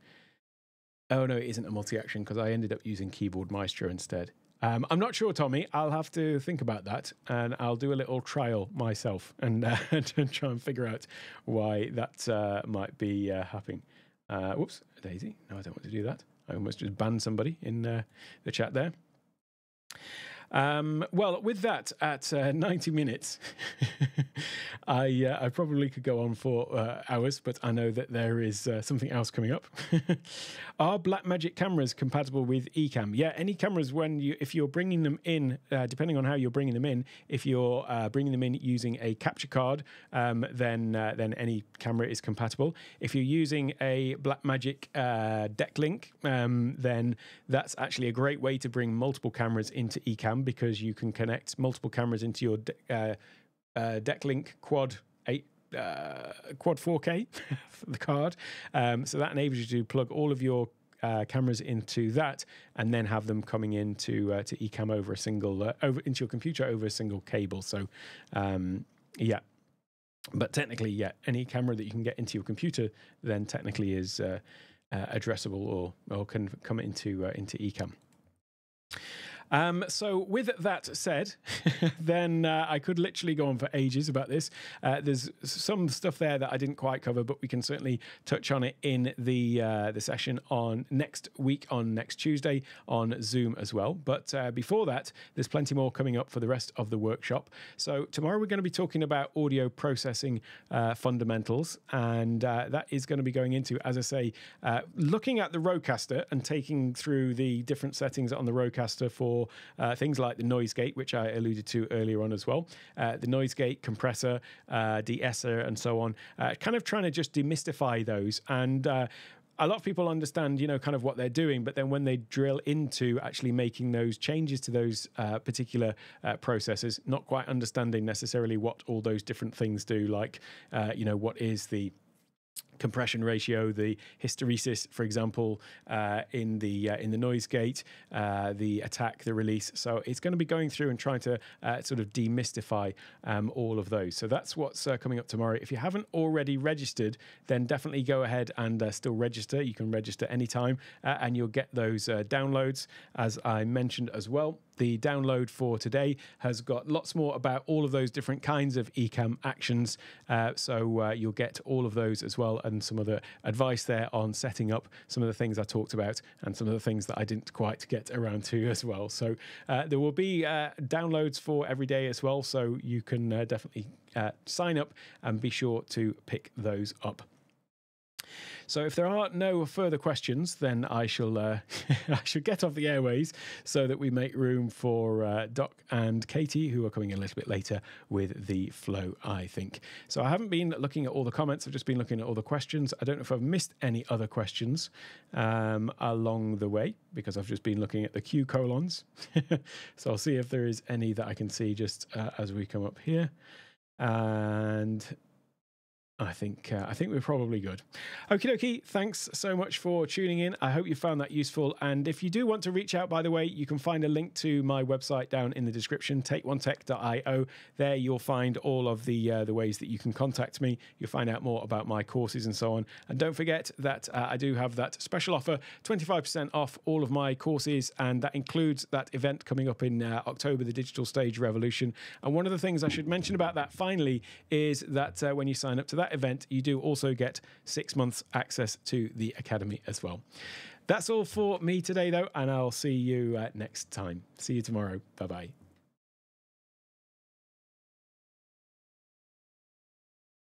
Oh, no, it isn't a multi-action, because I ended up using Keyboard Maestro instead. Um, I'm not sure, Tommy. I'll have to think about that, and I'll do a little trial myself and, uh, and try and figure out why that uh, might be uh, happening. Uh, whoops, Daisy. No, I don't want to do that. I almost just banned somebody in uh, the chat there. Um, well, with that, at uh, ninety minutes, I, uh, I probably could go on for uh, hours, but I know that there is uh, something else coming up. Are Blackmagic cameras compatible with Ecamm? Yeah, any cameras, when you, if you're bringing them in, uh, depending on how you're bringing them in, if you're uh, bringing them in using a capture card, um, then, uh, then any camera is compatible. If you're using a Blackmagic uh, DeckLink, um, then that's actually a great way to bring multiple cameras into Ecamm, because you can connect multiple cameras into your uh, uh, DeckLink Quad eight, uh, Quad four K, the card. Um, so that enables you to plug all of your uh, cameras into that, and then have them coming into uh, to Ecamm over a single uh, over into your computer over a single cable. So um, yeah, but technically, yeah, any camera that you can get into your computer then technically is uh, uh, addressable or or can come into uh, into Ecamm. Um, so with that said, then uh, I could literally go on for ages about this. Uh, there's some stuff there that I didn't quite cover, but we can certainly touch on it in the uh, the session on next week, on next Tuesday, on Zoom as well. But uh, before that, there's plenty more coming up for the rest of the workshop. So tomorrow we're going to be talking about audio processing uh, fundamentals, and uh, that is going to be going into, as I say, uh, looking at the Rodecaster and taking through the different settings on the Rodecaster for Uh, things like the noise gate, which I alluded to earlier on as well, uh, the noise gate, compressor, uh, de-esser, and so on, uh, kind of trying to just demystify those. And uh, a lot of people understand, you know, kind of what they're doing, but then when they drill into actually making those changes to those uh, particular uh, processes, not quite understanding necessarily what all those different things do, like, uh, you know, what is the compression ratio, the hysteresis, for example, uh, in the uh, in the noise gate, uh, the attack, the release. So it's going to be going through and trying to uh, sort of demystify um, all of those. So that's what's uh, coming up tomorrow. If you haven't already registered, then definitely go ahead and uh, still register. You can register anytime, uh, and you'll get those uh, downloads, as I mentioned as well. The download for today has got lots more about all of those different kinds of Ecamm actions. Uh, so uh, you'll get all of those as well, and some other advice there on setting up some of the things I talked about and some of the things that I didn't quite get around to as well. So uh, there will be uh, downloads for every day as well. So you can uh, definitely uh, sign up and be sure to pick those up. So if there are no further questions, then I shall uh, I shall get off the airways so that we make room for uh, Doc and Katie, who are coming a little bit later with the flow, I think. So I haven't been looking at all the comments. I've just been looking at all the questions. I don't know if I've missed any other questions um, along the way, because I've just been looking at the Q colons. So I'll see if there is any that I can see just uh, as we come up here. And... I think uh, I think we're probably good. Okie dokie, thanks so much for tuning in. I hope you found that useful. And if you do want to reach out, by the way, you can find a link to my website down in the description, take one tech dot i o. There you'll find all of the uh, the ways that you can contact me. You'll find out more about my courses and so on. And don't forget that uh, I do have that special offer, twenty-five percent off all of my courses, and that includes that event coming up in uh, October, the Digital Stage Revolution. And one of the things I should mention about that finally is that uh, when you sign up to that event, you do also get six months access to the Academy as well. That's all for me today, though, and I'll see you uh, next time. See you tomorrow. Bye-bye.